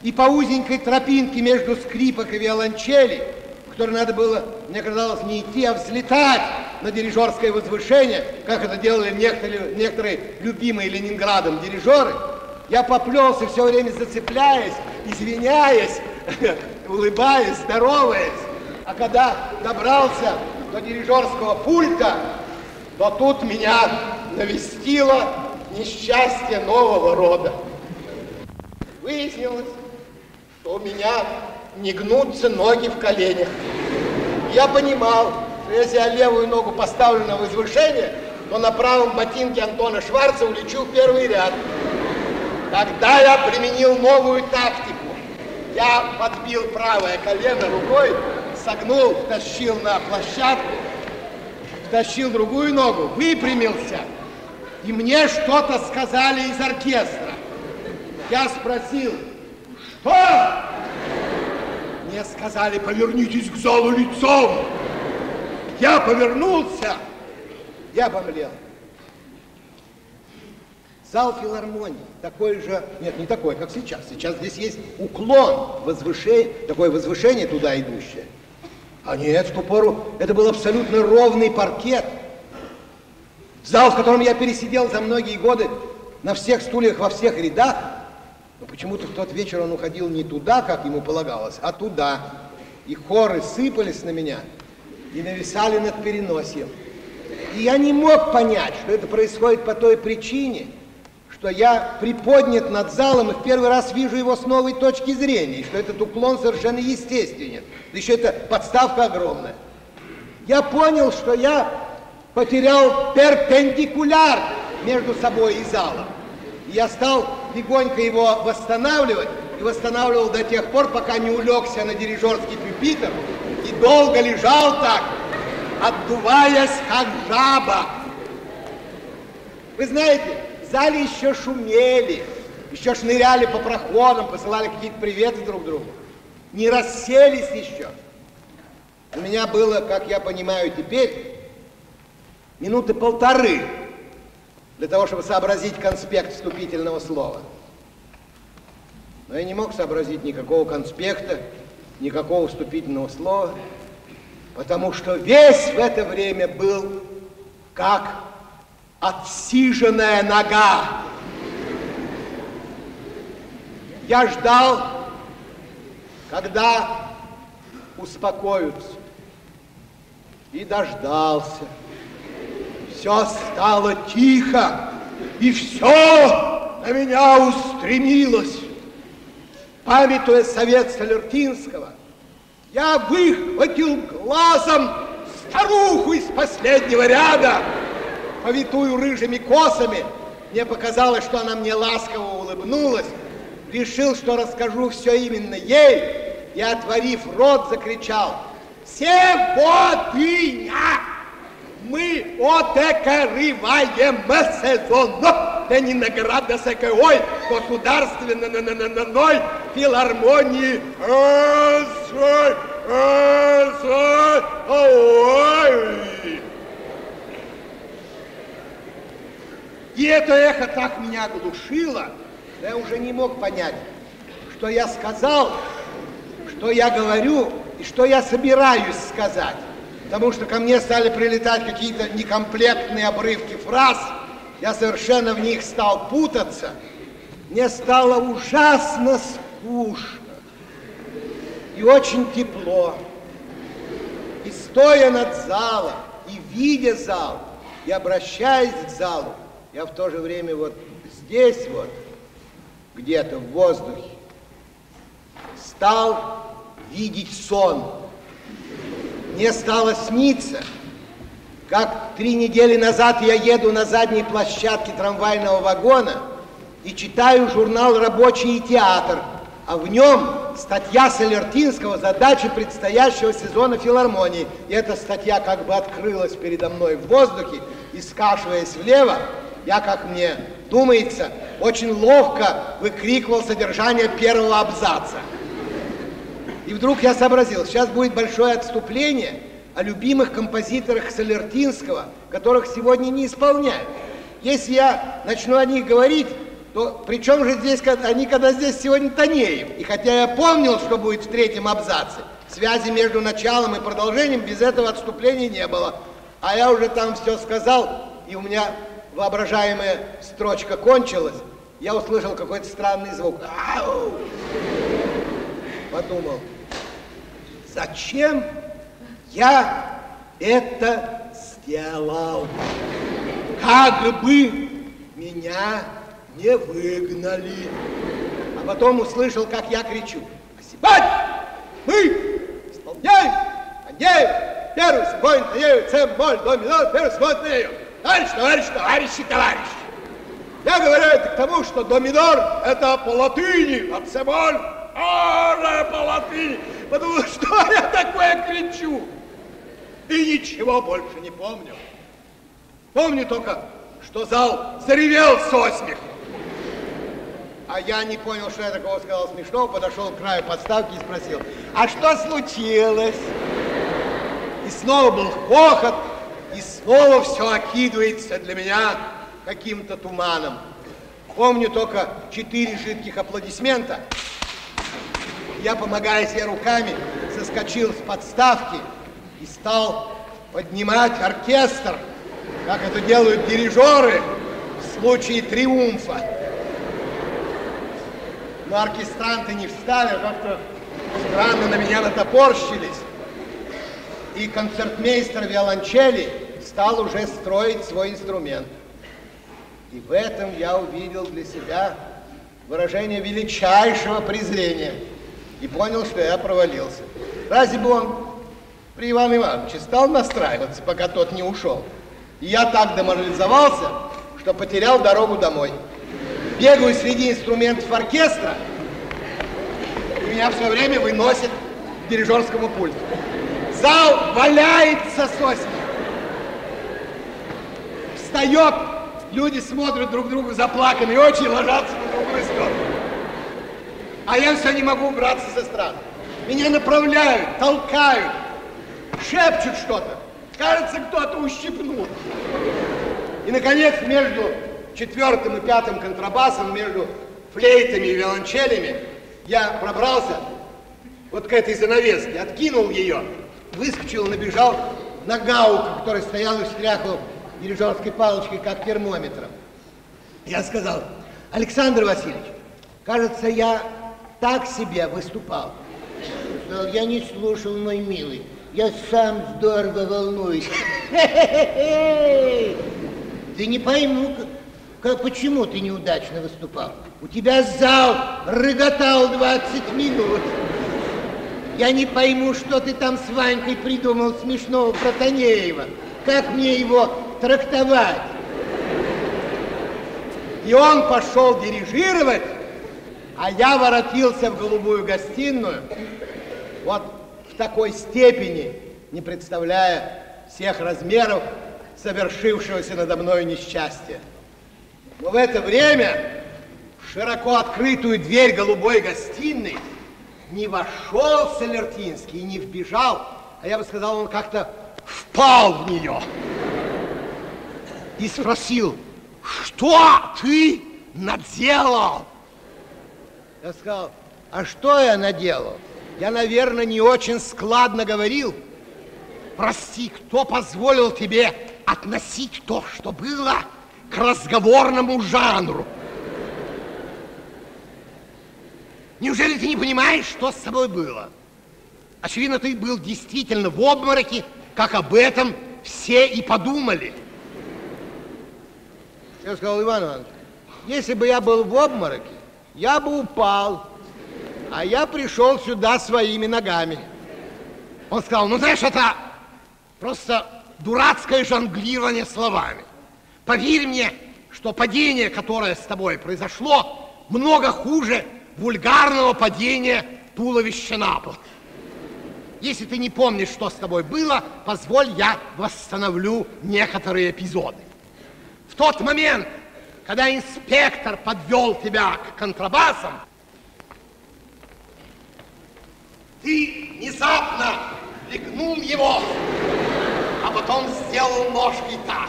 И по узенькой тропинке между скрипок и виолончелей, в которой надо было, мне казалось, не идти, а взлетать на дирижерское возвышение, как это делали некоторые любимые Ленинградом дирижеры, я поплелся, все время зацепляясь, извиняясь, улыбаясь, здороваясь. А когда добрался до дирижерского пульта, то тут меня навестило несчастье нового рода. Выяснилось, что у меня не гнутся ноги в коленях. я понимал, что если я левую ногу поставлю на возвышение, то на правом ботинке Антона Шварца улечу в первый ряд. Тогда я применил новую тактику. Я подбил правое колено рукой, согнул, втащил на площадку, втащил другую ногу, выпрямился. И мне что-то сказали из оркестра. Я спросил, что? Мне сказали, повернитесь к залу лицом. Я повернулся. Я обомлел. Зал филармонии такой же, нет, не такой, как сейчас. Сейчас здесь есть уклон, такое возвышение туда идущее. А нет, в ту пору это был абсолютно ровный паркет. Зал, в котором я пересидел за многие годы на всех стульях, во всех рядах, но почему-то в тот вечер он уходил не туда, как ему полагалось, а туда. И хоры сыпались на меня и нависали над переносием. И я не мог понять, что это происходит по той причине, что я приподнят над залом и в первый раз вижу его с новой точки зрения, и что этот уклон совершенно естественен. Да еще эта подставка огромная. Я понял, что я потерял перпендикуляр между собой и залом. И я стал легонько его восстанавливать, и восстанавливал до тех пор, пока не улегся на дирижерский пюпитр и долго лежал так, отдуваясь как жаба. Вы знаете, в зале еще шумели, еще шныряли по проходам, посылали какие-то приветы друг другу. Не расселись еще. У меня было, как я понимаю теперь, минуты полторы для того, чтобы сообразить конспект вступительного слова. Но я не мог сообразить никакого конспекта, никакого вступительного слова, потому что весь в это время был как отсиженная нога. Я ждал, когда успокоятся, и дождался. Все стало тихо, и все на меня устремилось. Памятуя совет Соллертинского, я выхватил глазом старуху из последнего ряда, повитую рыжими косами. Мне показалось, что она мне ласково улыбнулась. Решил, что расскажу все именно ей, и, отворив рот, закричал: «Сегодня мы отекарываем сезон Ленинградской государственной филармонии». И это эхо так меня оглушило, я уже не мог понять, что я сказал, что я говорю и что я собираюсь сказать. Потому что ко мне стали прилетать какие-то некомплектные обрывки фраз, я совершенно в них стал путаться. Мне стало ужасно скучно и очень тепло. И стоя над залом, и видя зал, и обращаясь к залу, я в то же время вот здесь вот, где-то в воздухе, стал видеть сон. Мне стало сниться, как 3 недели назад я еду на задней площадке трамвайного вагона и читаю журнал «Рабочий и театр», а в нем статья Соллертинского «Задачи предстоящего сезона филармонии». И эта статья как бы открылась передо мной в воздухе, и, скашиваясь влево, я, как мне думается, очень ловко выкрикивал содержание первого абзаца. И вдруг я сообразил, сейчас будет большое отступление о любимых композиторах Соллертинского, которых сегодня не исполняют. Если я начну о них говорить, то при чем же здесь они, когда здесь сегодня Танеев? И хотя я помнил, что будет в 3-м абзаце, связи между началом и продолжением без этого отступления не было. А я уже там все сказал, и у меня воображаемая строчка кончилась, я услышал какой-то странный звук. Ау! Подумал, зачем я это сделал? Как бы меня не выгнали. А потом услышал, как я кричу: а сегодня мы исполняем Танеев, первый субой Танеев, цем, моль, доминор, первый субой Танеев. Товарищ, товарищ, товарищи, товарищи. Я говорю это к тому, что доминор это по латыни, а цемоль, оре по латыни. Потому что я такое кричу. И ничего больше не помню. Помню только, что зал заревел со смеху. А я не понял, что я такого сказал смешного, подошел к краю подставки и спросил, а что случилось? И снова был хохот, и снова все окидывается для меня каким-то туманом. Помню только 4 жидких аплодисмента. Я, помогая себе руками, соскочил с подставки и стал поднимать оркестр, как это делают дирижеры в случае триумфа. Но оркестранты не встали, как-то странно на меня натопорщились. И концертмейстер виолончели стал уже строить свой инструмент. И в этом я увидел для себя выражение величайшего презрения. И понял, что я провалился. Разве бы он при Иване Ивановиче стал настраиваться, пока тот не ушел? И я так деморализовался, что потерял дорогу домой. Бегаю среди инструментов оркестра, и меня все время выносит к дирижерскому пульту. Зал валяется со смеху. Встает, люди смотрят друг другу заплаканные очи и ложатся на другую сторону. А я все не могу убраться со сцены. Меня направляют, толкают, шепчут что-то. Кажется, кто-то ущипнул. И, наконец, между 4-м и 5-м контрабасом, между флейтами и виолончелями, я пробрался вот к этой занавеске, откинул ее, выскочил, набежал на Гаука, который стоял и встряхивал дирижерской палочкой, как термометром. Я сказал, Александр Васильевич, кажется, я так себе выступал. Я не слушал, мой милый, я сам здорово волнуюсь. Да не пойму, почему ты неудачно выступал. У тебя зал рыготал 20 минут. Я не пойму, что ты там с Ванькой придумал смешного про Танеева. Как мне его трактовать? И он пошел дирижировать, а я воротился в голубую гостиную, вот в такой степени, не представляя всех размеров совершившегося надо мною несчастья. Но в это время в широко открытую дверь голубой гостиной не вошел Соллертинский и не вбежал, а я бы сказал, он как-то впал в нее и спросил, что ты наделал? Я сказал, а что я наделал? Я, наверное, не очень складно говорил. Прости, кто позволил тебе относить то, что было, к разговорному жанру? Неужели ты не понимаешь, что с собой было? Очевидно, ты был действительно в обмороке, как об этом все и подумали. Я сказал, Иван Иванович, если бы я был в обмороке, я бы упал, а я пришел сюда своими ногами. Он сказал, ну знаешь, это просто дурацкое жонглирование словами. Поверь мне, что падение, которое с тобой произошло, много хуже вульгарного падения туловища на пол. Если ты не помнишь, что с тобой было, позволь, я восстановлю некоторые эпизоды. В тот момент, когда инспектор подвел тебя к контрабасам, ты внезапно легнул его, а потом сделал ножкой так.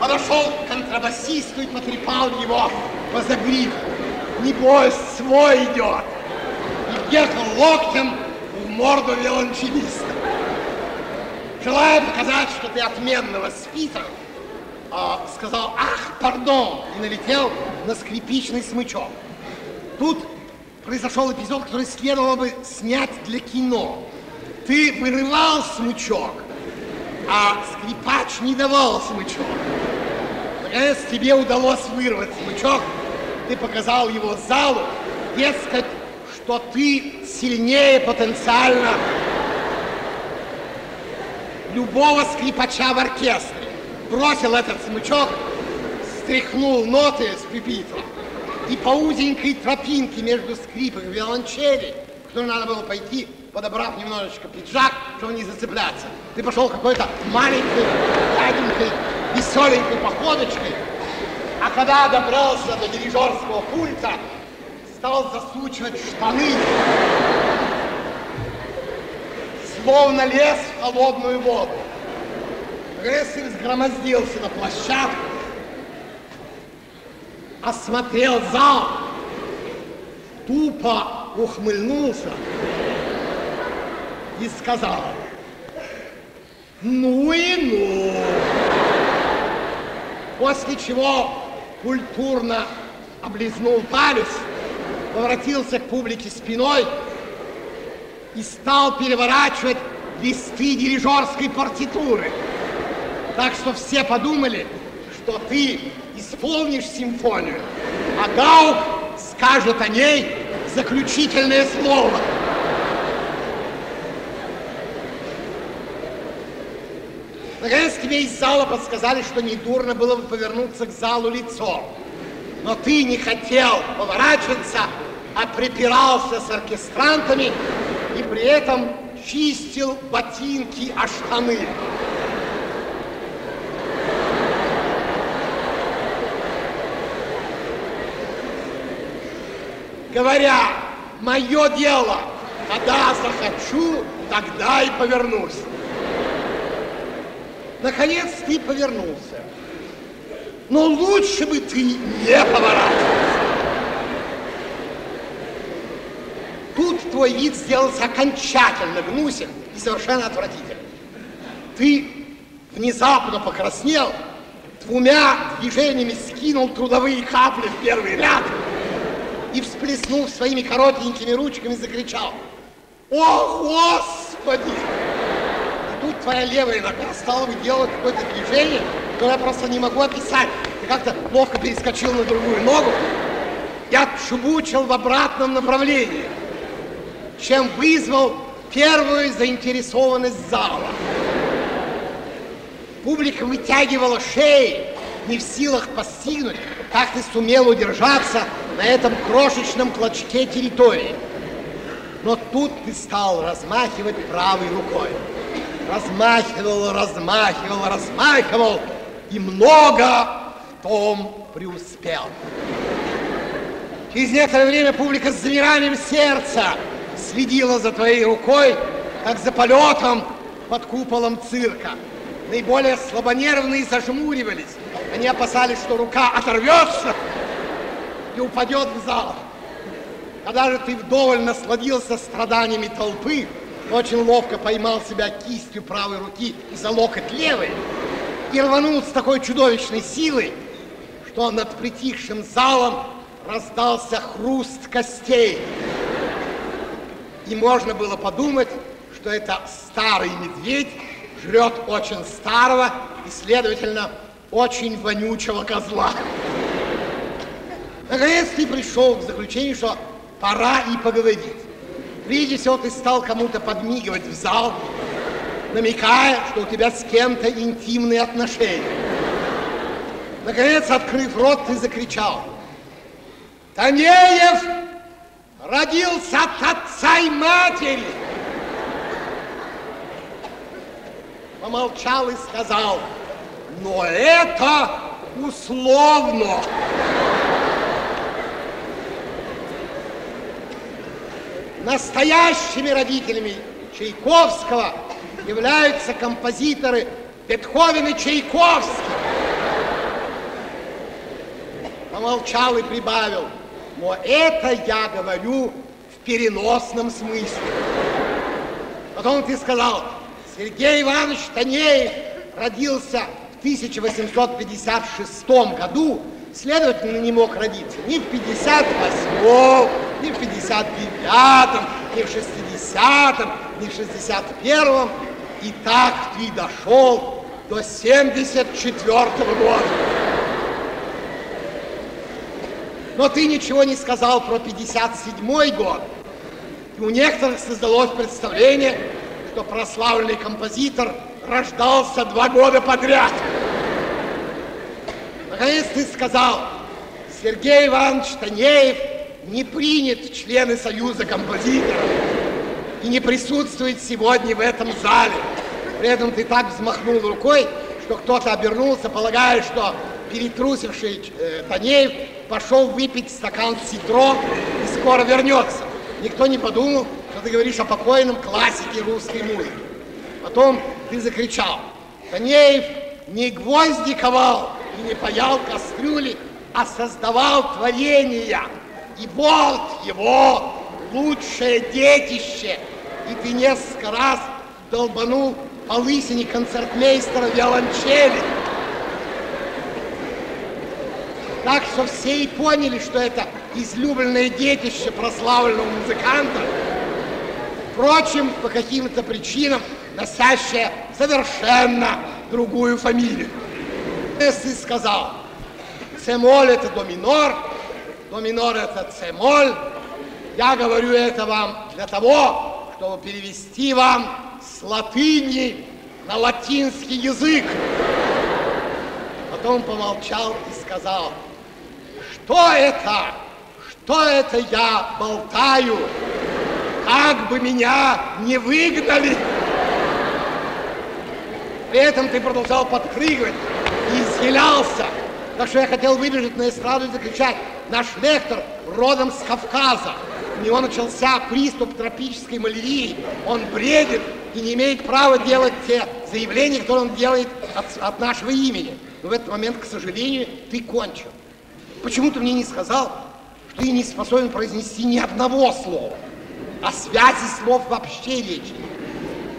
Подошел к контрабасисту и потрепал его по загривку. Небось, свой идет. И въехал локтем в морду виолончелиста. Желая показать, что ты отменно воспитан, сказал «Ах, пардон!» и налетел на скрипичный смычок. Тут произошел эпизод, который следовало бы снять для кино. Ты вырывал смычок, а скрипач не давал смычок. Наконец, тебе удалось вырвать смычок. Ты показал его залу, дескать, что ты сильнее потенциально любого скрипача в оркестре. Бросил этот смычок, стряхнул ноты с пюпитра, и по узенькой тропинке между скрипок и виолончели, которую надо было пойти, подобрав немножечко пиджак, чтобы не зацепляться, ты пошел какой-то маленькой, ягенькой, веселенькой походочкой, а когда добрался до дирижерского пульта, стал засучивать штаны, словно лез в холодную воду. Грессер взгромоздился на площадку, осмотрел зал, тупо ухмыльнулся и сказал: ну и ну. После чего культурно облизнул палец, поворотился к публике спиной и стал переворачивать листы дирижерской партитуры. Так что все подумали, что ты исполнишь симфонию, а Гаук скажет о ней заключительное слово. Наконец тебе из зала подсказали, что недурно было бы повернуться к залу лицом. Но ты не хотел поворачиваться, а припирался с оркестрантами и при этом чистил ботинки о штаны. Говоря: мое дело, когда захочу, тогда и повернусь. Наконец ты повернулся, но лучше бы ты не поворачивался. Тут твой вид сделался окончательно гнусен и совершенно отвратителен. Ты внезапно покраснел, двумя движениями скинул трудовые капли в первый ряд и, всплеснув своими коротенькими ручками, закричал: «О, Господи!» И тут твоя левая нога стала делать какое-то движение, которое я просто не могу описать. Ты как-то ловко перескочил на другую ногу и отчубучил в обратном направлении, чем вызвал первую заинтересованность зала. Публика вытягивала шеи, не в силах постигнуть, как ты сумел удержаться на этом крошечном клочке территории. Но тут ты стал размахивать правой рукой. Размахивал, размахивал, размахивал, и много в том преуспел. Через некоторое время публика с замиранием сердца следила за твоей рукой, как за полетом под куполом цирка. Наиболее слабонервные зажмуривались. Они опасались, что рука оторвется и упадет в зал. Когда же ты вдоволь насладился страданиями толпы, очень ловко поймал себя кистью правой руки и за локоть левой и рванул с такой чудовищной силой, что над притихшим залом раздался хруст костей. И можно было подумать, что это старый медведь жрет очень старого и, следовательно, очень вонючего козла. Наконец ты пришел к заключению, что пора и поговорить. Прежде всего, ты стал кому-то подмигивать в зал, намекая, что у тебя с кем-то интимные отношения. Наконец, открыв рот, ты закричал: «Танеев родился от отца и матери!» Помолчал и сказал: «Но это условно!» Настоящими родителями Чайковского являются композиторы Бетховен и Чайковский. Помолчал и прибавил: «Но это я говорю в переносном смысле». Потом ты сказал: «Сергей Иванович Танеев родился в 1856 году, следовательно, не мог родиться ни в 58-м, ни в 59-м, ни в 60-м, ни в 61-м. И так ты дошел до 74-го года». Но ты ничего не сказал про 57-й год. И у некоторых создалось представление, что прославленный композитор рождался 2 года подряд. Наконец ты сказал, Сергей Иванович Танеев не принят в члены Союза композиторов и не присутствует сегодня в этом зале. При этом ты так взмахнул рукой, что кто-то обернулся, полагая, что перетрусивший Танеев пошел выпить стакан ситро и скоро вернется. Никто не подумал, что ты говоришь о покойном классике русской музыки. Потом ты закричал, Танеев не гвозди ковал и не паял кастрюли, а создавал творения. И вот его лучшее детище. И ты несколько раз долбанул по лысине концертмейстера виолончели. Так что все и поняли, что это излюбленное детище прославленного музыканта, впрочем, по каким-то причинам носящее совершенно другую фамилию. Если сказал, «Цемоль» — это до минор — это «цемоль». Я говорю это вам для того, чтобы перевести вам с латыни на латинский язык. Потом помолчал и сказал, «Что это? Что это я болтаю? Как бы меня не выгнали!» При этом ты продолжал подпрыгивать и изъялялся, так что я хотел выбежать на эстраду и закричать, «Наш лектор родом с Кавказа! У него начался приступ тропической малярии, он бредит и не имеет права делать те заявления, которые он делает от нашего имени». Но в этот момент, к сожалению, ты кончил. Почему ты мне не сказал, что ты не способен произнести ни одного слова? О связи слов вообще речи нет.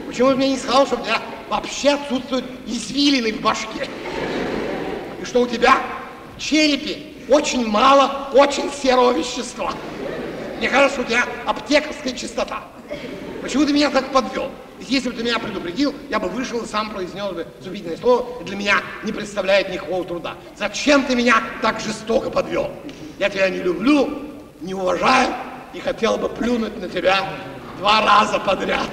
Почему ты мне не сказал, что у тебя вообще отсутствуют извилины в башке? И что у тебя в черепе очень мало, очень серого вещества. Мне кажется, у тебя аптекарская чистота. Почему ты меня так подвел? Ведь если бы ты меня предупредил, я бы вышел и сам произнес бы зубительное слово, и для меня не представляет никакого труда. Зачем ты меня так жестоко подвел? Я тебя не люблю, не уважаю и хотел бы плюнуть на тебя 2 раза подряд.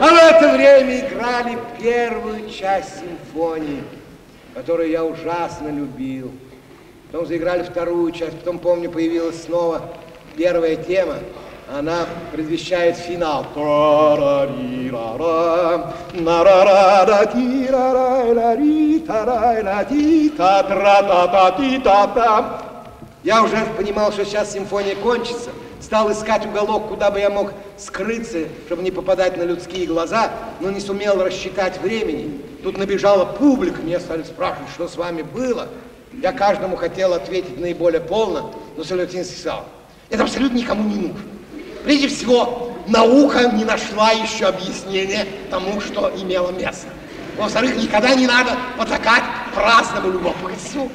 А в это время играли 1-ю часть симфонии, которую я ужасно любил. Потом заиграли 2-ю часть, потом, помню, появилась снова 1-я тема. Она предвещает финал. Я уже понимал, что сейчас симфония кончится. Стал искать уголок, куда бы я мог скрыться, чтобы не попадать на людские глаза, но не сумел рассчитать времени. Тут набежала публика, меня стали спрашивать, что с вами было. Я каждому хотел ответить наиболее полно, но Соллертинский сказал, это абсолютно никому не нужно. Прежде всего, наука не нашла еще объяснения тому, что имело место. Во-вторых, никогда не надо потакать праздному любопытству.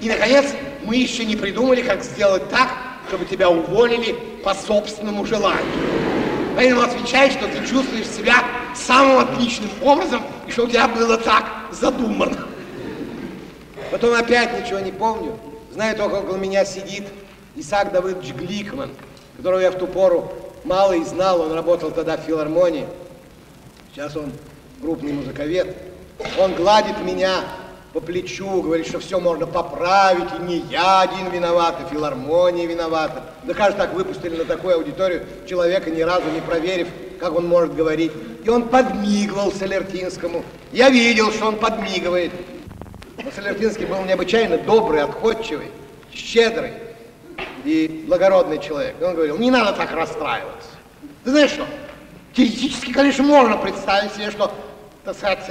И, наконец, мы еще не придумали, как сделать так, чтобы тебя уволили по собственному желанию. Поэтому отвечай, что ты чувствуешь себя самым отличным образом, и что у тебя было так задумано. Потом опять ничего не помню. Знаю, только около меня сидит Исаак Давыдович Гликман, которого я в ту пору мало и знал, он работал тогда в филармонии. Сейчас он крупный музыковед. Он гладит меня по плечу, говорит, что все можно поправить, и не я один виноват, и филармония виновата. Да как же так выпустили на такую аудиторию человека, ни разу не проверив, как он может говорить. И он подмигивал Соллертинскому. Я видел, что он подмигивает. Но Соллертинский был необычайно добрый, отходчивый, щедрый и благородный человек. И он говорил, не надо так расстраиваться. Ты знаешь что, теоретически, конечно, можно представить себе, что, так сказать,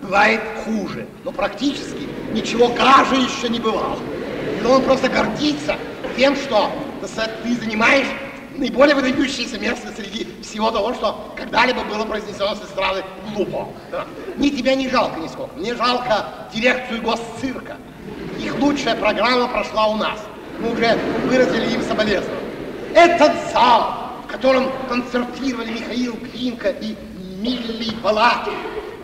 бывает хуже, но практически ничего гаже еще не бывало. И он просто гордится тем, что, так сказать, ты занимаешь наиболее выдающееся место среди всего того, что когда-либо было произнесено со стороны глупо. Да? Ни тебя не жалко нисколько. Мне жалко дирекцию госцирка. Их лучшая программа прошла у нас. Мы уже выразили им соболезнования. Этот зал, в котором концертировали Михаил Глинка и Милли Балати,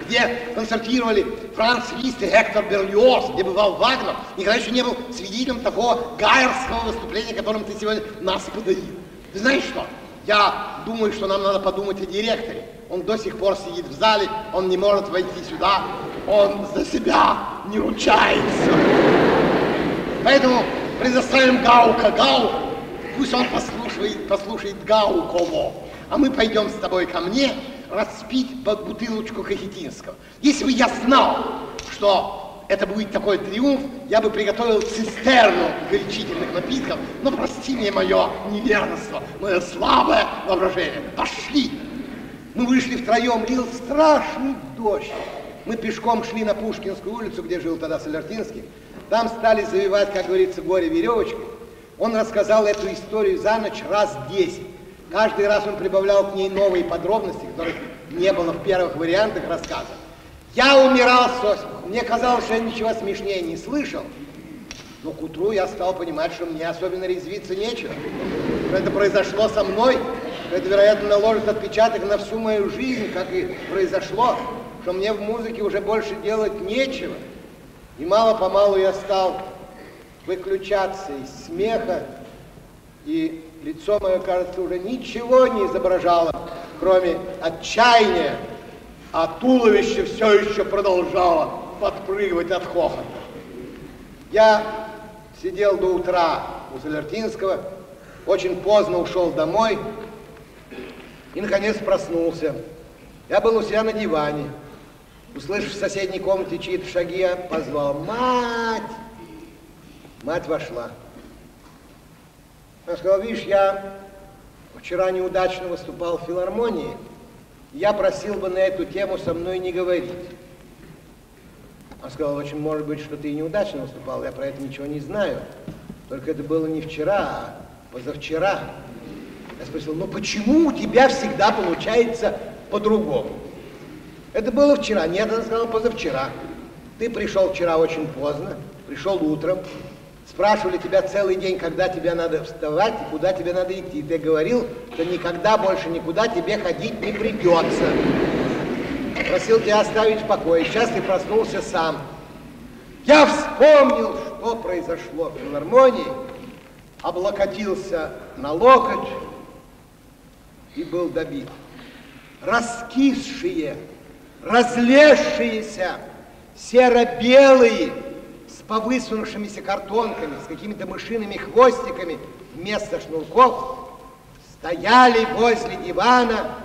где концертировали Франц Лист и Гектор Берлиоз, где бывал Вагнер, никогда еще не был свидетелем такого гайерского выступления, которым ты сегодня нас подарил. Ты знаешь что? Я думаю, что нам надо подумать о директоре. Он до сих пор сидит в зале, он не может войти сюда, он за себя не ручается. Поэтому предоставим Гаука Гауку, пусть он послушает Гауково, а мы пойдем с тобой ко мне распить бутылочку Кахетинского. Если бы я знал, что это будет такой триумф, я бы приготовил цистерну горячительных напитков, но прости мне мое неверность, мое слабое воображение. Пошли! Мы вышли втроем, лил страшный дождь. Мы пешком шли на Пушкинскую улицу, где жил тогда Соллертинский. Там стали завивать, как говорится, горе веревочкой. Он рассказал эту историю за ночь раз 10. Каждый раз он прибавлял к ней новые подробности, которых не было в первых вариантах рассказа. Я умирал со смеху. Мне казалось, что я ничего смешнее не слышал. Но к утру я стал понимать, что мне особенно резвиться нечего. Это произошло со мной. Это, вероятно, наложит отпечаток на всю мою жизнь, как и произошло, что мне в музыке уже больше делать нечего. И мало-помалу я стал выключаться из смеха, и лицо мое, кажется, уже ничего не изображало, кроме отчаяния, а туловище все еще продолжало подпрыгивать от хохота. Я сидел до утра у Соллертинского, очень поздно ушел домой, и, наконец, проснулся. Я был у себя на диване. Услышав в соседней комнате чьи-то шаги, я позвал: «Мать!» Мать вошла. Она сказала: «Видишь, я вчера неудачно выступал в филармонии, и я просил бы на эту тему со мной не говорить». Она сказала: «Очень может быть, что ты и неудачно выступал, я про это ничего не знаю. Только это было не вчера, а позавчера». Я спросил: «Ну почему у тебя всегда получается по-другому?» «Это было вчера». «Нет, она сказала, позавчера. Ты пришел вчера очень поздно, пришел утром, спрашивали тебя целый день, когда тебе надо вставать и куда тебе надо идти. Ты говорил, что никогда больше никуда тебе ходить не придется. Просил тебя оставить в покое. Сейчас ты проснулся сам». Я вспомнил, что произошло в филармонии, облокотился на локоть и был добит. Раскисшие, разлезшиеся, серо-белые, с повысунувшимися картонками, с какими-то мышиными хвостиками вместо шнурков, стояли возле дивана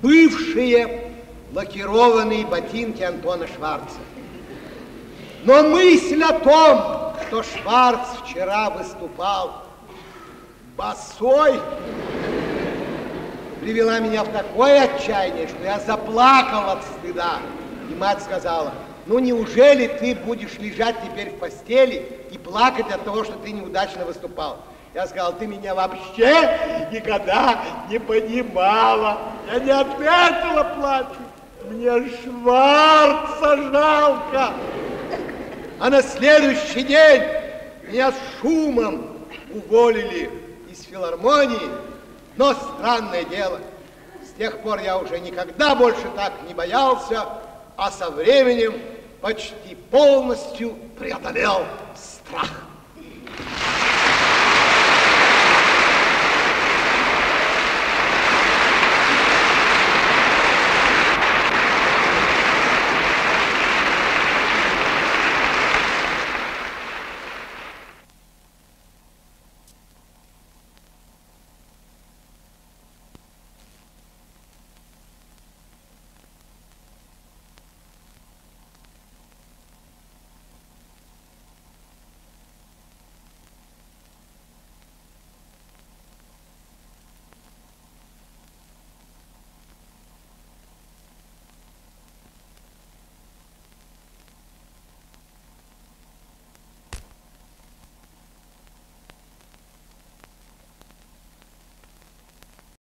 бывшие лакированные ботинки Антона Шварца. Но мысль о том, что Шварц вчера выступал босой, привела меня в такое отчаяние, что я заплакал от стыда. И мать сказала: «Ну неужели ты будешь лежать теперь в постели и плакать от того, что ты неудачно выступал?» Я сказал: «Ты меня вообще никогда не понимала. Я не от этого плачу. Мне Шварца жалко». А на следующий день меня с шумом уволили из филармонии. Но странное дело, с тех пор я уже никогда больше так не боялся, а со временем почти полностью преодолел